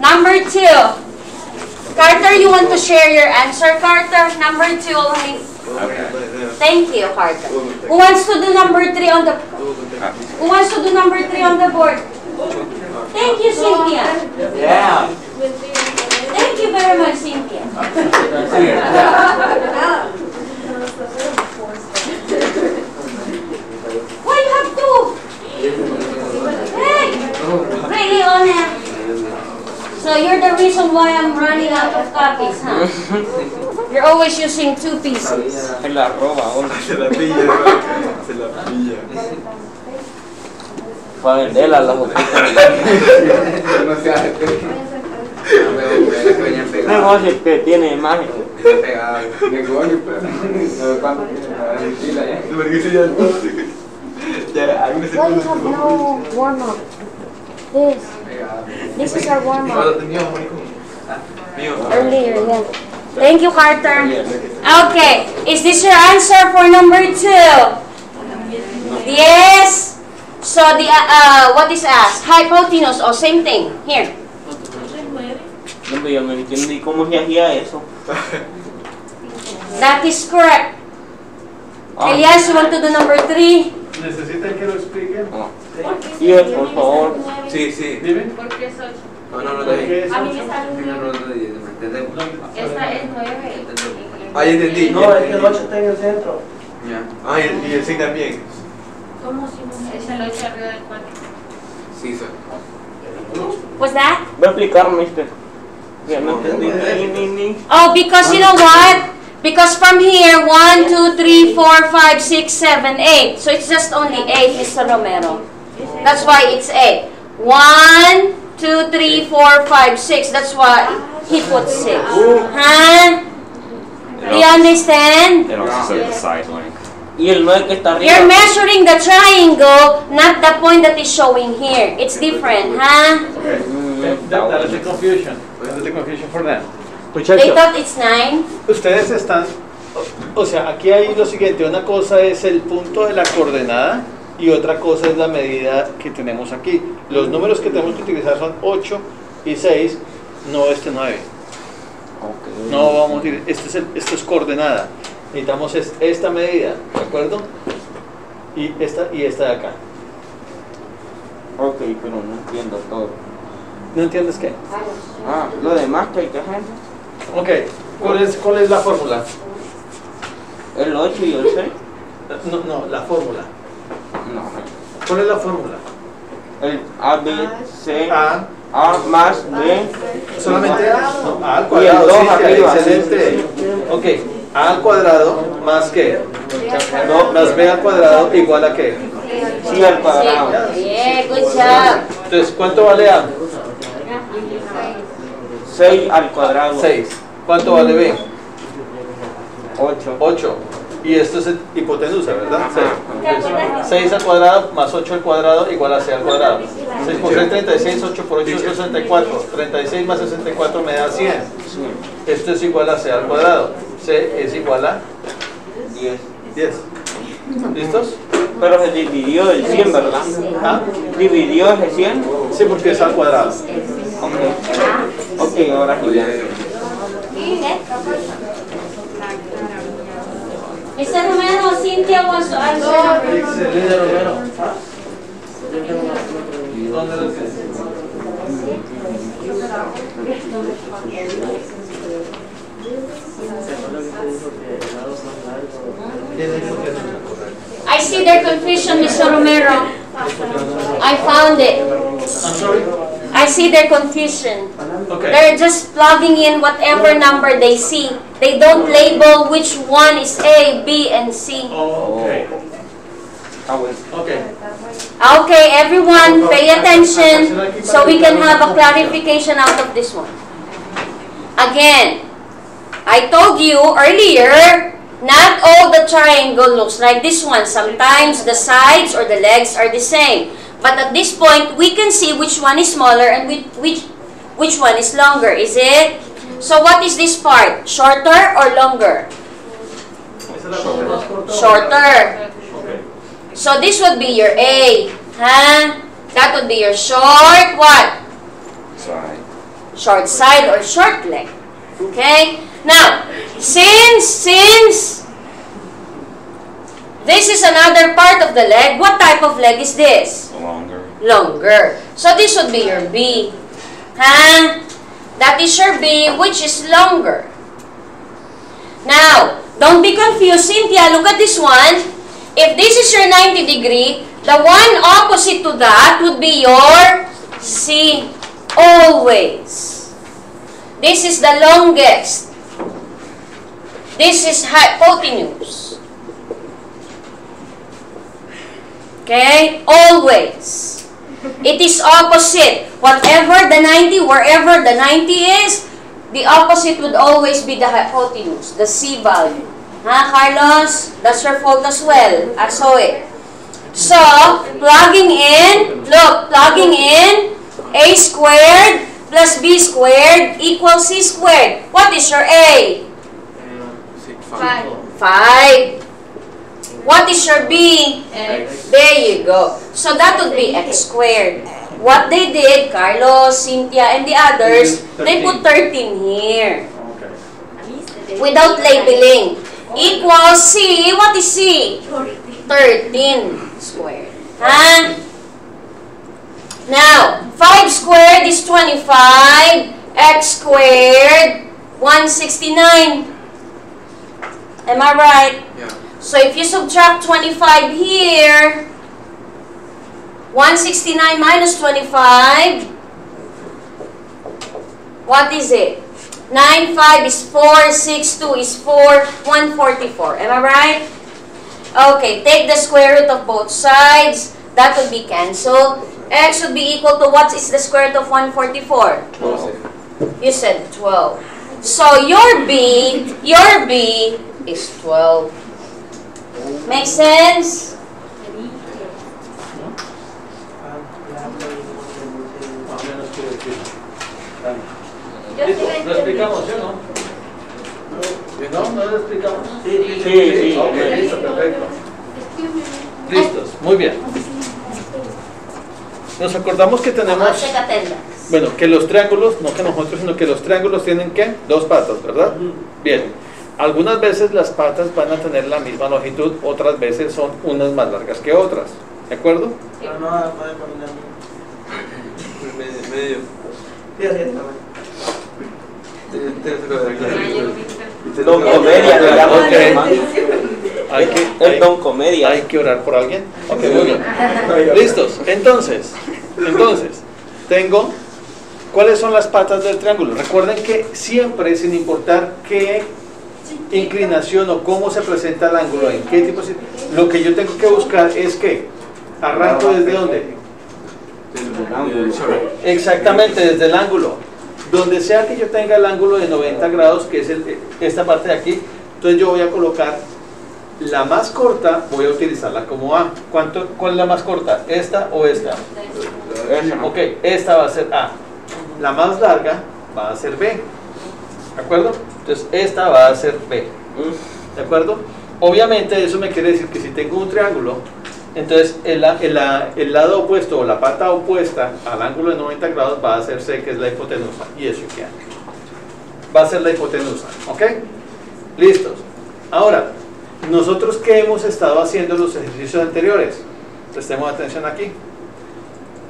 Number two, okay. Thank you, Carter. Who wants to do number three on the? Who wants to do number three on the board? Thank you, Cynthia. Yeah. Thank you very much, Cynthia. Why you have two? Hey, really honest. So you're the reason why I'm running out of copies, huh? You're always using two pieces. Se la roba, hombre. Se la pilla, se la pilla. Para venderla la jodida. No se hace pegar. No negocio que tiene imagen. Está pegado. Negocio, pero. ¿Cuánto tiene? La ya. ¿Por qué se llama? Ya, hay una segunda. Why have no warm up? This. This is our warm up. Earlier, yeah. Thank you, Carter. Okay, is this your answer for number two? Yes. So the uh, uh what is asked? Hypotenuse. Oh, same thing. Here. That is correct. Elias, you want to do number three? Necesitan que lo expliquen. Yes, por favor. Sí, sí. Dime. ¿Por qué ocho? No, no, no, no. A mí me salió. Esta es nueve. Ah, ya entendí. No, es que el ocho está en el centro. Ya. Ah, y el seis también. ¿Cómo si es el ocho arriba del cuatro? Sí, sí. What's that? Voy a explicar, mister. No entendí. Oh, because you know what? Because from here, one, two, three, four, five, six, seven, eight. So it's just only eight, Mister Romero. That's why it's eight. one, two, three, four, five, six. That's why... He put six. Huh? Do you understand? It also says the side length. You're measuring the triangle, not the point that is showing here. It's different, huh? Okay. Mm, that is the confusion. That is the confusion for them. They thought it's nine. Ustedes están, o sea, aquí hay lo siguiente. Una cosa es el punto de la coordenada y otra cosa es la medida que tenemos aquí. Los números que tenemos que utilizar son ocho y seis. No, este nueve. Okay. No vamos a ir. Este es el, esto es coordenada. Necesitamos es, esta medida, ¿de acuerdo? Y esta y esta de acá. Ok, pero no entiendo todo. ¿No entiendes qué? Ah, lo demás que hay que hacer. Ok, ¿cuál es, cuál es la fórmula? El ocho y el seis. No, no, la fórmula. No. ¿Cuál es la fórmula? el A, B, C, A, A más B. Solamente A, no, A al cuadrado. Y el dos arriba. Excelente. Ok, A al cuadrado más qué. No, más B al cuadrado igual a qué. Sí al cuadrado. Bien, good job. Entonces, ¿cuánto vale A? seis al cuadrado. seis. ¿Cuánto vale B? ocho. ocho. Y esto es hipotenusa, ¿verdad? seis. seis al cuadrado más ocho al cuadrado igual a seis al cuadrado. seis por seis, treinta y seis, ocho por ocho, sesenta y cuatro. treinta y seis más sesenta y cuatro me da cien. Esto es igual a seis al cuadrado. C es igual a diez. diez. ¿Listos? Pero se dividió el cien, ¿verdad? ¿Ah? ¿Dividió el cien? Sí, porque es al cuadrado. Ok, okay, ahora aquí. mister Romero, Cynthia was to answer. mister Romero. ¿Dónde lo tienes? I see their confusion, mister Romero. I found it. I'm sorry? I see their confusion. Okay. They're just plugging in whatever number they see. They don't label which one is A, B, and C. Oh, okay. Okay. Okay, everyone, pay attention so we can have a clarification out of this one. Again, I told you earlier, not all the triangle looks like this one. Sometimes the sides or the legs are the same. But at this point, we can see which one is smaller and which which one is longer, is it? So what is this part? Shorter or longer? Shorter. So this would be your A. Huh? That would be your short what? Side. Short side or short leg. Okay? Now, since, since this is another part of the leg, what type of leg is this? Longer. Longer. So this would be your B. Huh? That is your B, which is longer. Now, don't be confused, Cynthia. Look at this one. If this is your ninety degree, the one opposite to that would be your C. Always. This is the longest. This is hypotenuse. Okay? Always. It is opposite. Whatever the ninety, wherever the ninety is, the opposite would always be the hypotenuse, the C value. Huh, Carlos? That's your fault as well. I saw it. So, plugging in, look, plugging in, A squared plus B squared equals C squared. What is your A? five. five. What is your B? X. There you go. So that would be X squared. What they did, Carlos, Cynthia, and the others, they put thirteen here. Okay. Without labeling. Equals C. What is C? thirteen squared. Huh? Now, five squared is twenty-five. X squared, one hundred sixty-nine. Am I right? Yeah. So if you subtract twenty-five here, one hundred sixty-nine minus twenty-five, what is it? ninety-five is four, sixty-two is four, one hundred forty-four. Am I right? Okay, take the square root of both sides. That would be cancelled. X would be equal to what is the square root of one hundred forty-four? twelve. You said twelve. So your B, your B is twelve. Make sense? ¿Lo explicamos, sí o no? Si no, no lo explicamos. Sí, sí, sí. Ok, listo, perfecto. Listos, muy bien. Nos acordamos que tenemos... Bueno, que los triángulos, no que nosotros, sino que los triángulos tienen, ¿qué? Dos patas, ¿verdad? Bien. Algunas veces las patas van a tener la misma longitud, otras veces son unas más largas que otras. ¿De acuerdo? No, no, no, medio. Don Comedia, hay que orar por alguien. Ok, muy bien. ¿Listos? Entonces, Entonces, tengo, ¿cuáles son las patas del triángulo? Recuerden que siempre, sin importar qué inclinación o cómo se presenta el ángulo, en qué tipo, lo que yo tengo que buscar es que arranco desde dónde. Exactamente, desde el ángulo. Donde sea que yo tenga el ángulo de noventa grados, que es el, esta parte de aquí, entonces yo voy a colocar la más corta, voy a utilizarla como A. ¿Cuánto, ¿Cuál es la más corta? ¿Esta o esta? Ok, esta va a ser A. La más larga va a ser B. ¿De acuerdo? Entonces esta va a ser B. ¿De acuerdo? Obviamente eso me quiere decir que si tengo un triángulo, entonces el, el, el lado opuesto o la pata opuesta al ángulo de noventa grados va a ser C, que es la hipotenusa. Y eso queda. Va a ser la hipotenusa. ¿Ok? Listos. Ahora, nosotros qué hemos estado haciendo en los ejercicios anteriores. Prestemos atención aquí.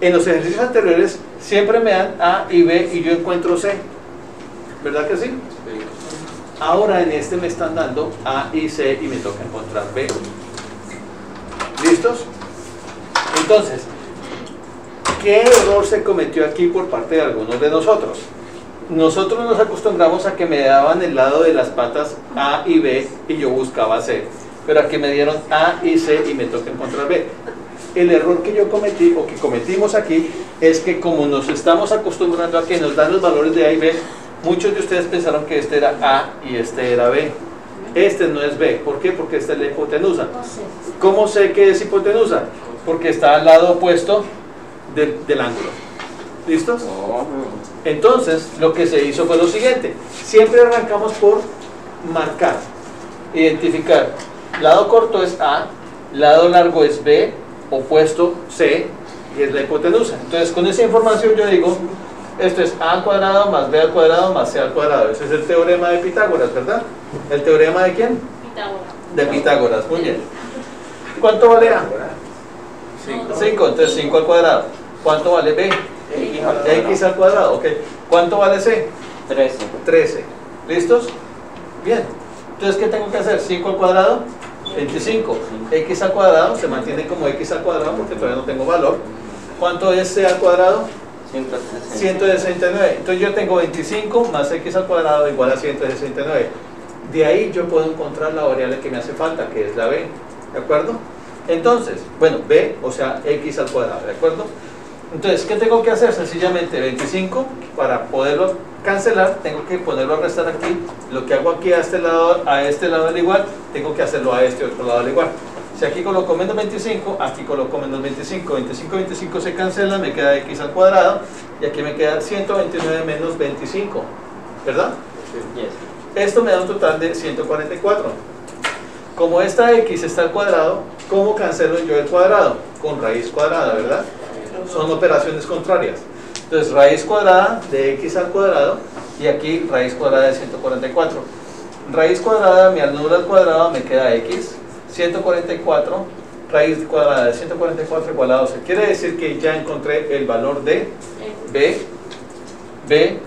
En los ejercicios anteriores siempre me dan A y B y yo encuentro C. ¿Verdad que sí? Sí. Ahora en este me están dando A y C y me toca encontrar B. ¿Listos? Entonces, ¿qué error se cometió aquí por parte de algunos de nosotros? Nosotros nos acostumbramos a que me daban el lado de las patas A y B y yo buscaba C, pero aquí me dieron A y C y me toca encontrar B. El error que yo cometí o que cometimos aquí es que como nos estamos acostumbrando a que nos dan los valores de A y B, muchos de ustedes pensaron que este era A y este era B. Este no es B. ¿Por qué? Porque esta es la hipotenusa. ¿Cómo sé que es hipotenusa? Porque está al lado opuesto de, del ángulo. ¿Listos? Entonces, lo que se hizo fue lo siguiente. Siempre arrancamos por marcar, identificar. Lado corto es A, lado largo es B, opuesto C, y es la hipotenusa. Entonces, con esa información yo digo, esto es A al cuadrado más B al cuadrado más C al cuadrado. Ese es el teorema de Pitágoras, ¿verdad? ¿El teorema de quién? Pitágoras. De Pitágoras, muy bien. ¿Cuánto vale A? cinco. Entonces cinco al cuadrado. ¿Cuánto vale B? X al cuadrado, ok. ¿Cuánto vale C? trece. ¿Listos? Bien. Entonces, ¿qué tengo que hacer? cinco al cuadrado, veinticinco. X al cuadrado, se mantiene como X al cuadrado porque todavía no tengo valor. ¿Cuánto es C al cuadrado? ciento sesenta y nueve. Entonces yo tengo veinticinco más X al cuadrado igual a ciento sesenta y nueve. De ahí yo puedo encontrar la variable que me hace falta, que es la B. ¿De acuerdo? Entonces, bueno, B, o sea, X al cuadrado. ¿De acuerdo? Entonces, ¿qué tengo que hacer? Sencillamente veinticinco, para poderlo cancelar, tengo que ponerlo a restar aquí. Lo que hago aquí a este lado, a este lado al igual, tengo que hacerlo a este otro lado al igual. Si aquí coloco menos veinticinco, aquí coloco menos veinticinco. veinticinco, veinticinco se cancela, me queda X al cuadrado. Y aquí me queda ciento veintinueve menos veinticinco. ¿Verdad? Sí. Esto me da un total de ciento cuarenta y cuatro. Como esta X está al cuadrado, ¿cómo cancelo yo el cuadrado? Con raíz cuadrada, ¿verdad? Son operaciones contrarias. Entonces, raíz cuadrada de X al cuadrado. Y aquí raíz cuadrada de ciento cuarenta y cuatro. Raíz cuadrada me anula al cuadrado, me queda X. ciento cuarenta y cuatro, raíz cuadrada de ciento cuarenta y cuatro igual a doce. Quiere decir que ya encontré el valor de B. B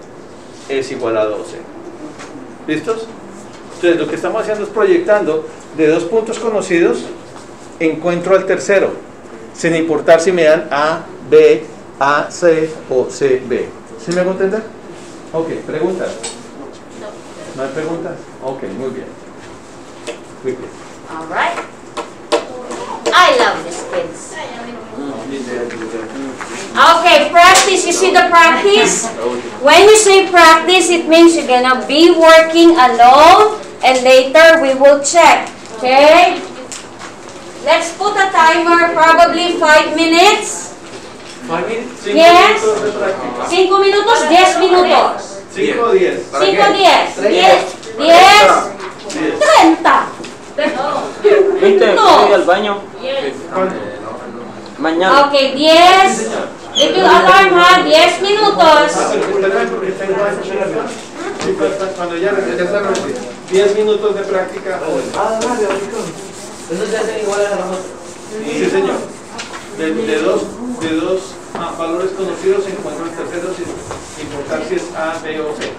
es igual a doce. ¿Listos? Entonces lo que estamos haciendo es proyectando de dos puntos conocidos, encuentro al tercero, sin importar si me dan A, B, A, C o C, B. ¿Sí me hago entender? Ok, ¿preguntas? No. ¿No hay preguntas? Ok, muy bien. Muy bien. All right. I love these kids. Okay, practice. You see the practice? When you say practice, it means you're gonna be working alone, and later we will check. Okay? Let's put a timer, probably five minutes. Five minutes? Yes. Cinco minutos, diez minutos. Cinco diez. Cinco diez. Diez. Diez. Treinta. ¿Viste? No. ¿Al baño? Yes. Mañana. Ok, diez. If you alarm, ha, diez minutos. Cuando ya regresan, diez minutos de práctica. Ah, vale, eso se hace igual a la otra. Sí, señor. De, de dos, de dos ah, valores conocidos se encuentran terceros sin importar si es A, B o C.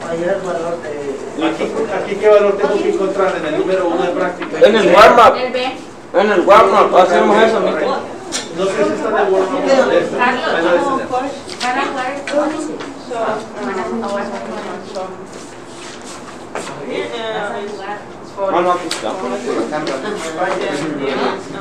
Aquí, aquí ¿qué valor tengo que encontrar en el número uno de práctica? En el warm-up. En el warm-up hacemos eso mismo. No sé si están de acuerdo con esto. Van a jugar No, no, pues no,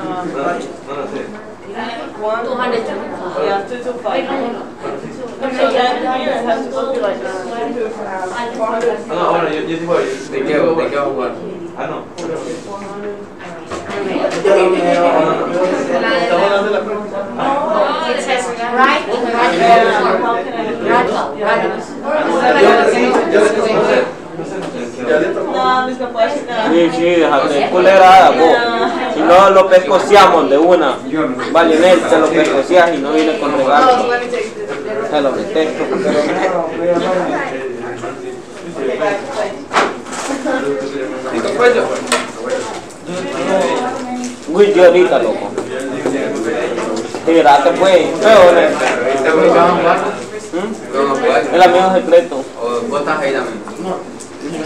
Sí, sí, déjate culerada, vos. Si no lo pescociamos de una. Vale, Nel, se lo pescocias y no viene con regalo. Se lo detesto. Uy, yo ahorita, loco. Tírate, pues. El amigo secreto. ¿Vos estás ahí también? Quick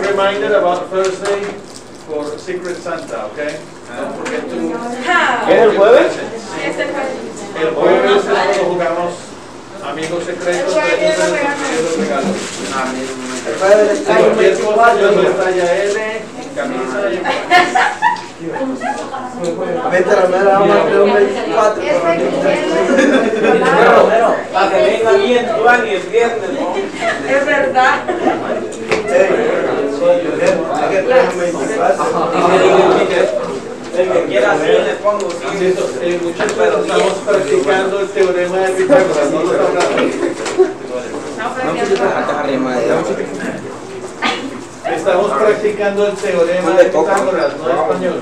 reminder about Thursday for Secret Santa, okay? Don't forget to. ¿Es el jueves? El jueves es cuando jugamos amigos secretos. El padre del estadio me estalla L, camisa y... Vete Romero, vamos de un veinticuatro. Romero, para que venga bien Juan y el viernes, ¿no? Es verdad. El que quiera hacer, le pongo. Pero estamos practicando el teorema de Pitágoras, no lo hablamos. Estamos practicando el teorema de Pitágoras, no español.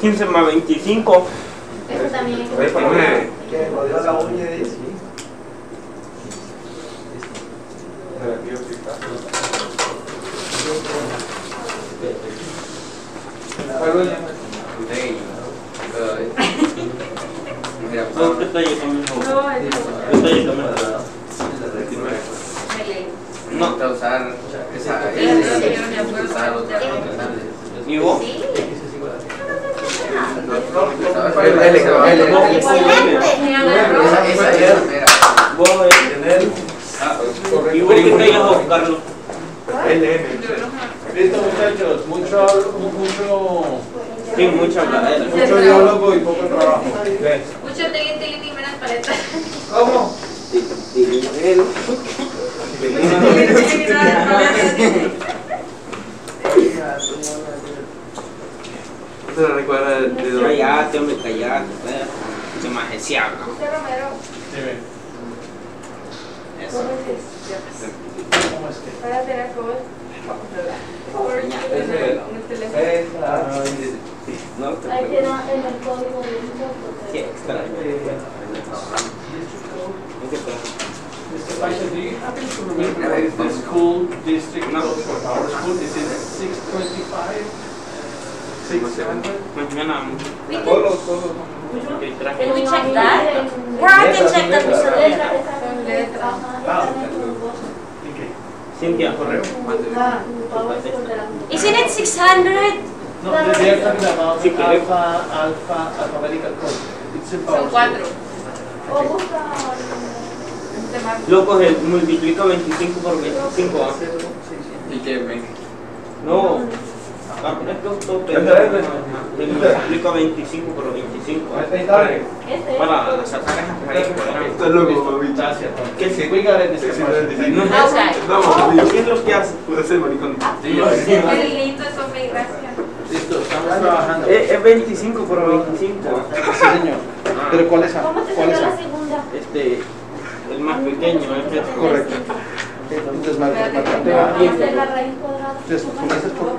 quince más veinticinco. Eso también es veintinueve. Que jodió la uña de diez. No, no, usar esa. ¿Y vos? Listo, muchachos, mucho mucho mucho diálogo y poco trabajo. Mucho paletas. ¿Cómo? Se recuerda de donde callate, hombre, callate, se majeciaba. mister Romero. Dime. Eso. ¿Cómo es que? Para tener alcohol. Por en el teléfono. No, te Ahí queda en el código de un Sí, extra. mister Paisha, do you happen to remember the school district number for our school? Is it six twenty-five? Sí, no se van. Mañana. Todos, todos. Can we check that? Where I can check that piece of letra. Cynthia, correo. Isn't it six hundred? No, they are talking about alpha, alpha, alphabetical code. It's about... Son cuatro. Loco, multiplica veinticinco por veinticinco. ¿Y qué? No. Ah, esto es todo explico veinticinco por veinticinco. Para las ataques esto es loco, que se cuiga de veinticinco. No, ¿qué es lo que hace? Puede ser maricón. Listo, Sofi, gracias. Listo, estamos trabajando. Es veinticinco por veinticinco. ¿Pero cuál es? ¿Cómo te salió la segunda? Este, el más pequeño, este es correcto. Entonces,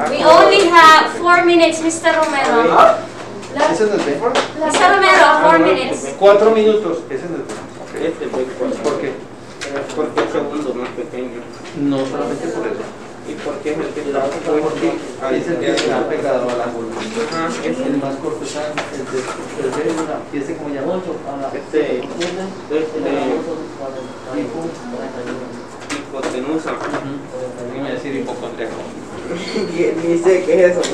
we only have four minutes, Mister Romero. ¿Ese es el breakfast? Mister Romero, four minutes. Cuatro minutos. Ese es el breakfast. ¿Por qué? Porque el segundo es más pequeño. No solamente por eso. ¿Y por qué es el que está pegado al ángulo? Es el más corto, es el de una. ¿Y este como llama? Este. Hipotenusa. Dime decir hipocondriaco. Ni sé qué es eso. Eso es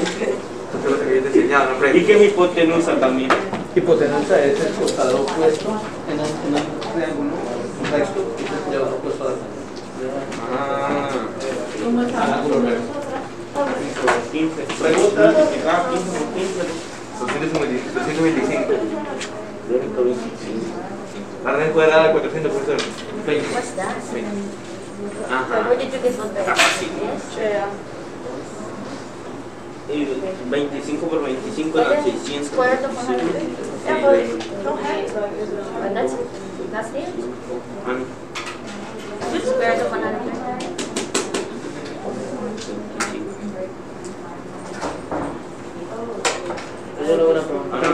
lo que habéis diseñado, hombre. ¿Y qué es hipotenusa también? Hipotenusa es el costado opuesto en un triángulo. Un texto que se lleva opuesto a la sangre. Ah. Preguntas. doscientos veinticinco. La red cuadrada de cuatrocientos por cero. veinte. Ajá. veinticinco por veinticinco eran seiscientos.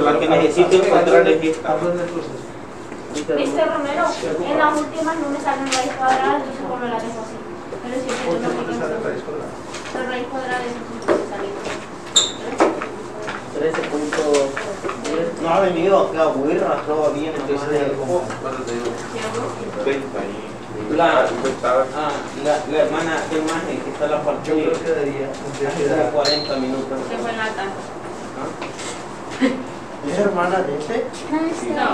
La que necesito encontrar es esta. Mister Romero, en las últimas no me salen raíz cuadrada, yo solo la dejo así. Pero si yo no me sale raíz cuadrada. La raíz cuadrada es un salida. trece punto diez. No ha venido acá muy rastrado bien, entonces el como La, ah, la, la hermana de imagen que está en la parte. Yo creo que debería hacer cuarenta minutos. Se fue en la casa. ¿Es hermana de este? No.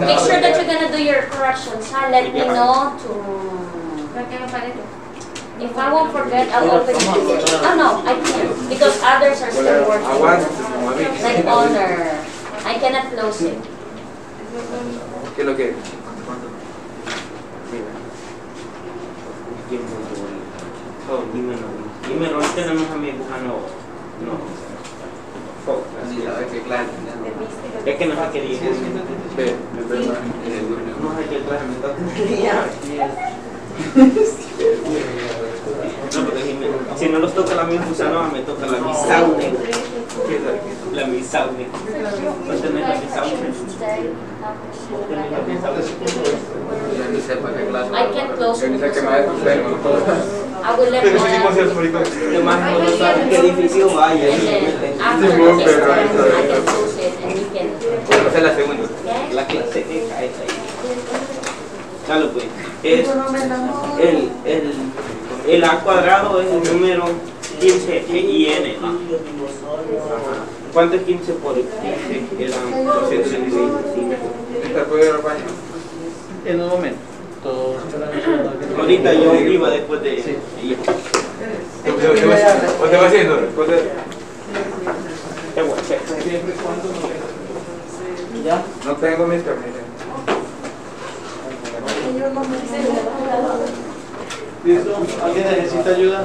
Make sure that you're going to do your corrections. Huh? Let me know to... If I won't forget, I will forget. Oh no, I can't. Because others are still working. Like honor, I cannot close it. ¿Qué es lo que? Oh, dímelo. Dímelo, hoy tenemos a mi bujano. No. Es que no se ha querido. No, pero dímelo. Si no los toca la misma gusanoa, me toca la misaune. La misaune. No tenés la misaune. I can't close it. I will let one. El a cuadrado es el número quince e y n. ¿Cuánto es quince por quince? El a doscientos sesenta y cinco. ¿Esta puede ir al baño? En un momento. Ahorita yo iba después de... Sí. ¿O te va haciendo? ¿Ya? No tengo mis caminos. ¿Listo? ¿Alguien necesita ayuda?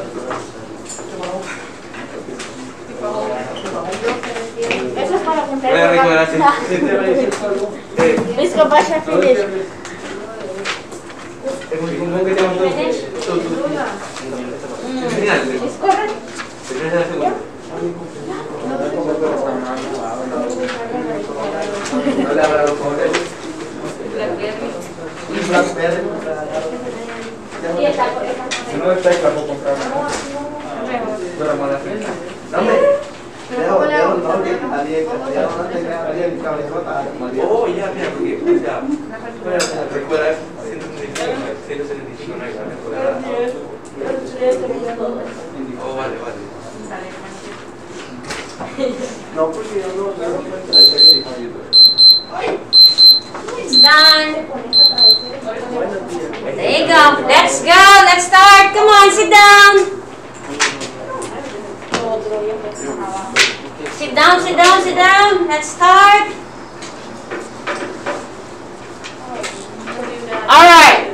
Eso es para apuntar. Voy a recordar si... Listo, vas a finish. ¿Es correcto? Si no está el campo comprado. Pero mala fe. Dame. Leo, Leo, no, que nadie, que nadie, oh, ya, mira, porque, ya. Recuerda, ciento setenta y cinco, no hay que recordar. Oh, vale, vale. No, porque yo no, claro, no, no, it's done. There you go. Let's go. Let's start. Come on, sit down. Sit down, sit down, sit down. Let's start. Alright.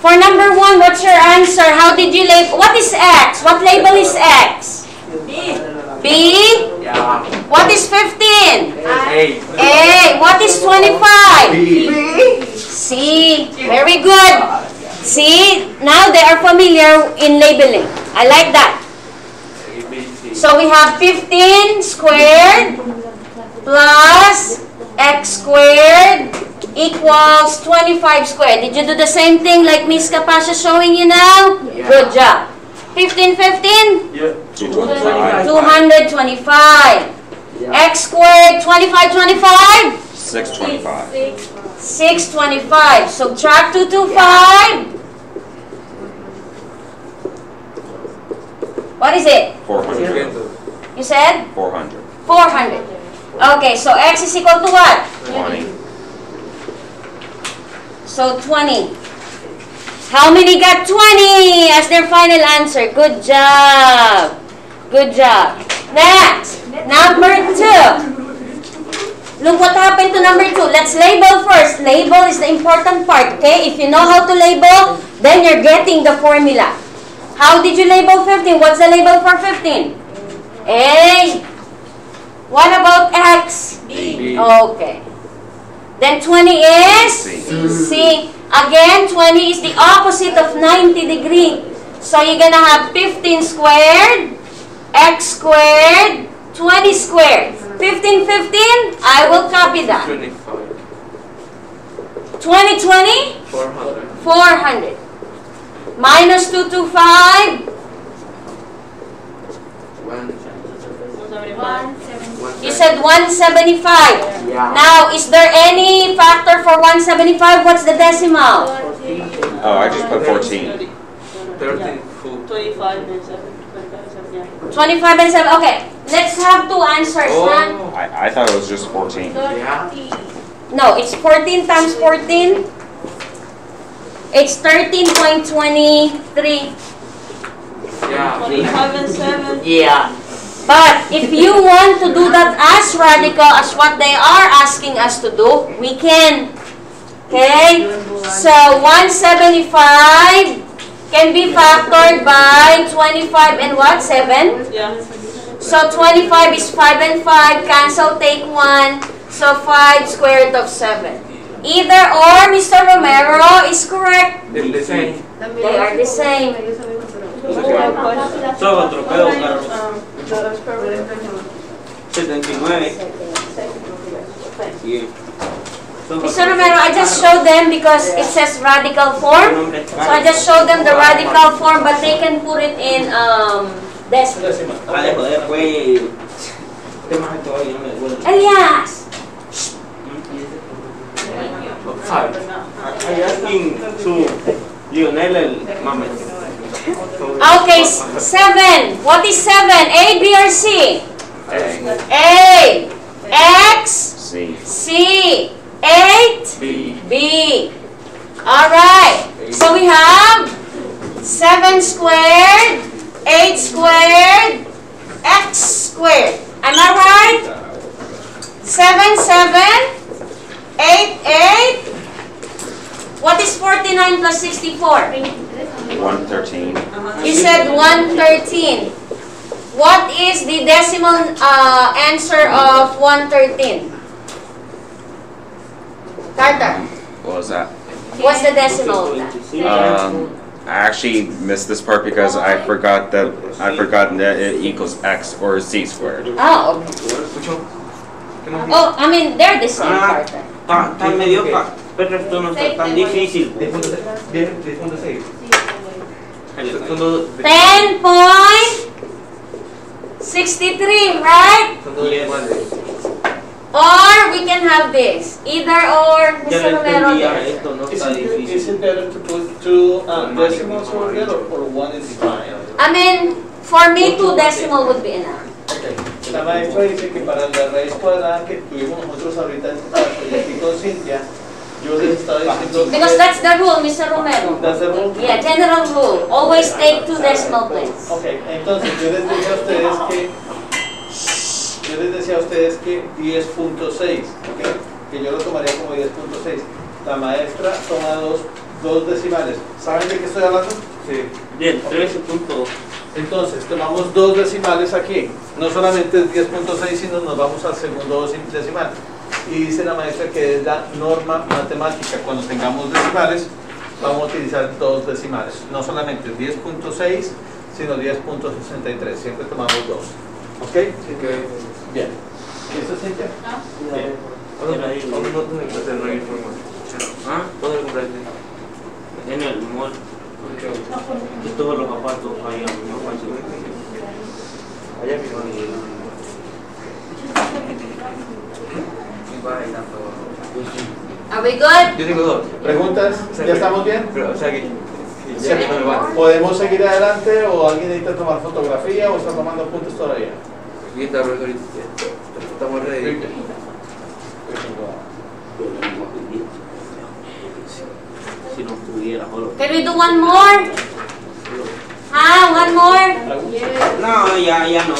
For number one, what's your answer? How did you label? What is X? What label is X? B. B. Yeah. What is fifteen? A. A. What is twenty-five? B. C. Very good. See, now they are familiar in labeling. I like that. So we have fifteen squared plus x squared equals twenty-five squared. Did you do the same thing like Miss Capacha is showing you now? Yeah. Good job. fifteen, fifteen? Yeah. two hundred twenty-five. Yeah. X squared, twenty-five, twenty-five? six twenty-five. six twenty-five. Subtract two hundred twenty-five. What is it? four hundred. You said? four hundred. four hundred. Okay, so x is equal to what? twenty. So twenty. How many got twenty as their final answer? Good job. Good job. Next, number two. Look what happened to number two. Let's label first. Label is the important part, okay? If you know how to label, then you're getting the formula. How did you label fifteen? What's the label for fifteen? A. What about X? B. Okay. Then twenty is? C. Again, twenty is the opposite of ninety degree. So you're going to have fifteen squared, x squared, twenty squared. fifteen, fifteen, I will copy that. twenty, twenty? four hundred. four hundred. Minus two hundred twenty-five? one seventy-five. You said one seventy-five. Yeah. Now, is there any factor for one seventy-five? What's the decimal? fourteen. Oh, I just put fourteen. thirteen. twenty-five and seven. twenty-five and seven. Okay, let's have two answers. Oh. I, I thought it was just fourteen. Yeah. No, it's fourteen times fourteen. It's thirteen point two three. Yeah. twenty-five and seven. Yeah. But if you want to do that as radical as what they are asking us to do, we can. Okay? So one seventy-five can be factored by twenty-five and what? seven? Yeah. So twenty-five is five and five. Cancel, take one. So five square root of seven. Either or, Mister Romero is correct. They're the same. They are the same. So atropello, Carlos. Mister Romero, I just showed them because it says radical form. So I just showed them the radical form, but they can put it in um, decimal. Elias! I asking to Lionel. Okay, seven. What is seven? A, B, or C? A. A. X. C. C. Eight. B. B. All right. So we have seven squared, eight squared, X squared. Am I right? Seven, seven, eight, eight. What is forty-nine plus sixty-four? one thirteen. You said one thirteen. What is the decimal uh, answer of one thirteen? Carter. What was that? What's the decimal? Um, I actually missed this part because I forgot that I forgot that it equals x or z squared. Oh. Okay. Oh, I mean they're the same, Carter. Pero esto no está tan difícil. ten point six three, right? Yes. Or we can have this. Either or, Mister Romero. Is it, is it better to put two uh, decimals over there or one is fine? I mean, for me, two decimal would be enough. La maestra dice que para la raíz cuadrada que tuvimos nosotros ahorita con Cynthia, because that's the rule, Mister Romero. That's the rule? Yeah, general rule. Always take two decimal places. Okay, entonces yo les decía a ustedes que yo les decía a ustedes que diez punto seis, okay, que yo lo tomaría como diez punto seis. La maestra toma dos, dos decimales. ¿Saben de qué estoy hablando? Sí. Bien, okay. trece punto dos. Entonces, tomamos dos decimales aquí. No solamente es diez punto seis, sino nos vamos al segundo decimal. Y dice la maestra que es la norma matemática. Cuando tengamos decimales, vamos a utilizar dos decimales. No solamente diez punto seis, sino diez punto sesenta y tres. Siempre tomamos dos. ¿Ok? Sí, okay. Bien. ¿Eso es ella? No. Bien. ¿Ah? ¿Dónde compraste? En el mall. Yo tuve los zapatos allá, ¿no? Allá mismo. ¿Are we good? Yo tengo dos. ¿Preguntas? ¿Ya estamos bien? Pero, o sea, que, que ya sí. No ¿podemos seguir adelante o alguien necesita tomar fotografía o está tomando apuntes todavía? Aquí está, estamos ready. Can we do one more? Ah, one more? No, ya, ya no.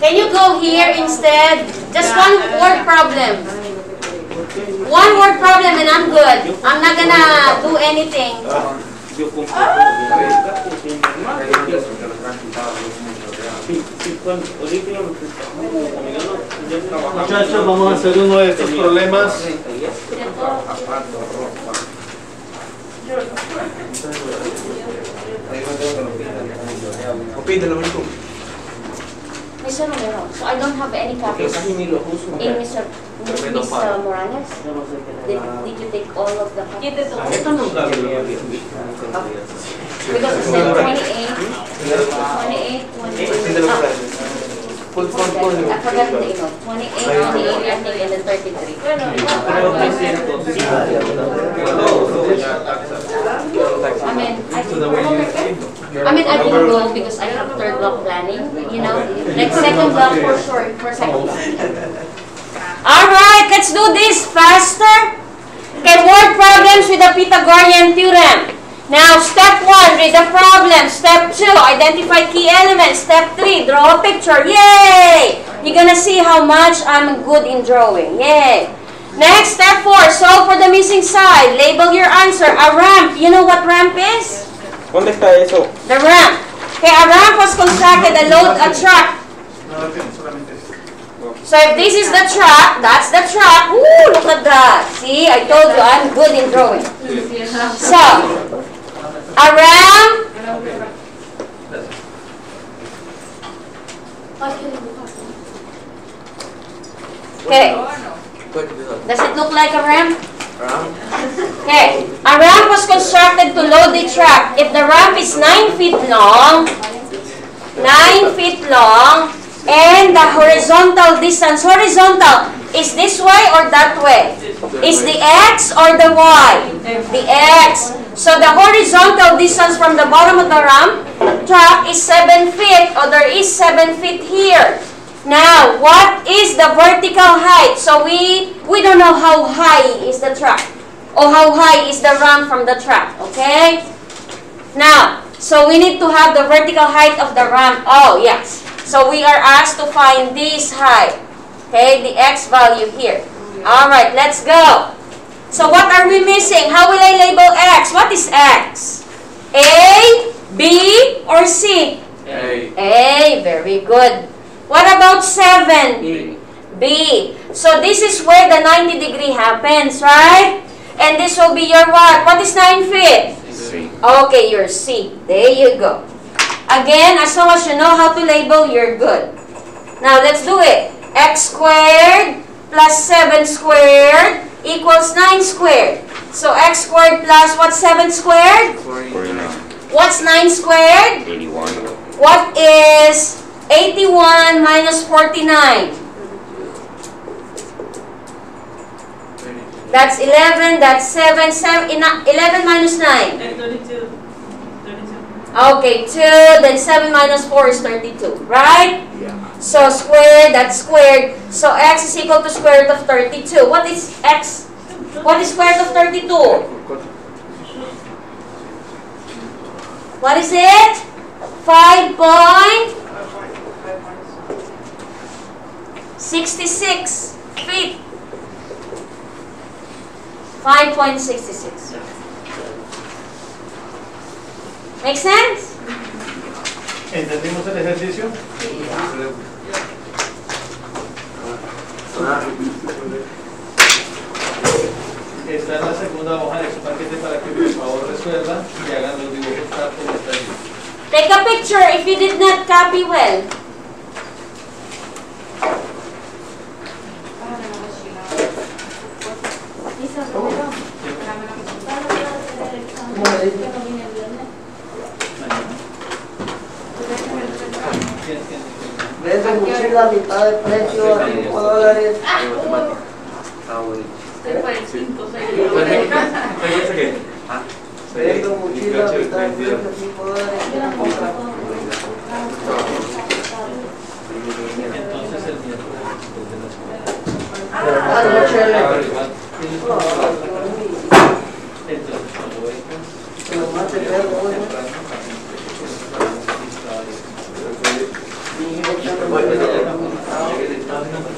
Can you go here instead? Just one word problem. One word problem and I'm good. I'm not gonna do anything. Muchachos, vamos a hacer uno de estos problemas. mister Romero, so I don't have any copies in mister mister Morales. Did, did you take all of the copies? Because it said twenty-eight, twenty-eight, twenty-eight, twenty-eight. I forgot the email. twenty-eight, twenty-eight, I think, and then thirty-three. I mean, I think we're I mean, I didn't go because I have third block planning, you know, like second block for sure, for second block. Alright, let's do this faster. Okay, word problems with the Pythagorean theorem. Now, step one, read the problem. Step two, identify key elements. Step three, draw a picture. Yay! You're gonna see how much I'm good in drawing. Yay! Next, step four, solve for the missing side. Label your answer. A ramp. You know what ramp is? ¿Dónde está eso? The ramp. Okay, a ramp was constructed to load a truck. So if this is the truck, that's the truck. Ooh, look at that. See, I told you I'm good in drawing. So, a ramp. Okay. Does it look like a ramp? Okay, a ramp was constructed to load the truck. If the ramp is nine feet long, nine feet long, and the horizontal distance, horizontal, is this way or that way? Is the X or the Y? The X. So the horizontal distance from the bottom of the ramp truck is seven feet, or there is seven feet here. Now, what is the vertical height? So we we don't know how high is the truck or how high is the ramp from the truck, okay? Now, so we need to have the vertical height of the ramp. Oh, yes. So we are asked to find this height, okay? The X value here. All right, let's go. So what are we missing? How will I label X? What is X? A, B, or C? A. A, very good. What about seven? B. B. So this is where the ninety degree happens, right? And this will be your what? What is nine feet? C. Okay, your C. There you go. Again, as long as you know how to label, you're good. Now, let's do it. X squared plus seven squared equals nine squared. So X squared plus what? seven squared? forty-nine. What's nine squared? eighty-one. What is eighty-one minus forty-nine? That's eleven, that's seven, seven eleven minus nine? thirty-two. Okay, two, then seven minus four is thirty-two, right? Yeah. So squared, that's squared. So X is equal to square root of thirty-two. What is X? What is square root of thirty-two? What is it? five point... sixty-six feet. five point six six. Make sense? ¿Entendimos el ejercicio? Sí. Está en la segunda hoja de su paquete para que por favor resuelvan y hagan los dibujos tal como está allí. Take a picture if you did not copy well. Venden mochila a mitad de precio a cinco dólares. Estoy por el cinco, seis. Vendo mochila a mitad de precio a cinco dólares. Entonces el miércoles.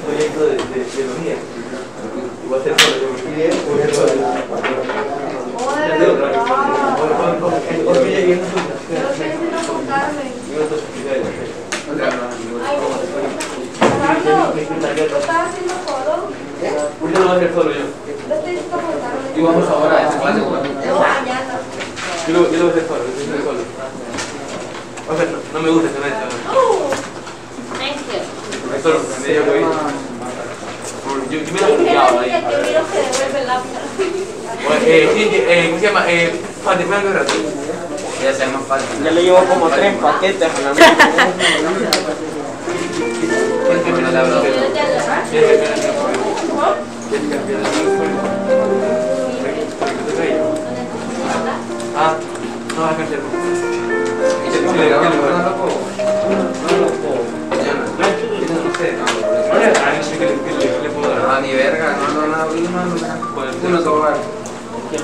Proyecto de biología. Igual se puede convertir en proyecto de la no me gusta ese momento. Yo me lo explicaba ahí. ¿Cómo se llama? Fátima, ¿no era tú? Ya se llama Fátima. Ya le llevo como tres paquetes a la mía. Ah, no va a cambiar. A mi verga, no, no, no, no, no, no, no, ¿Qué?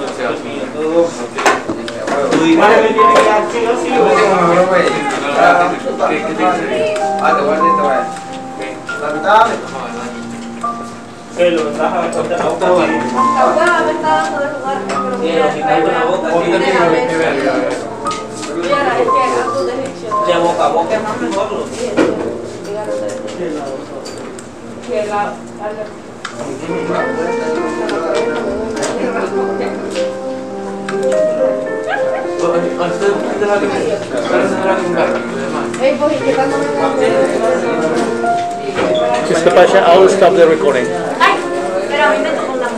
Just to pass, I will stop the recording.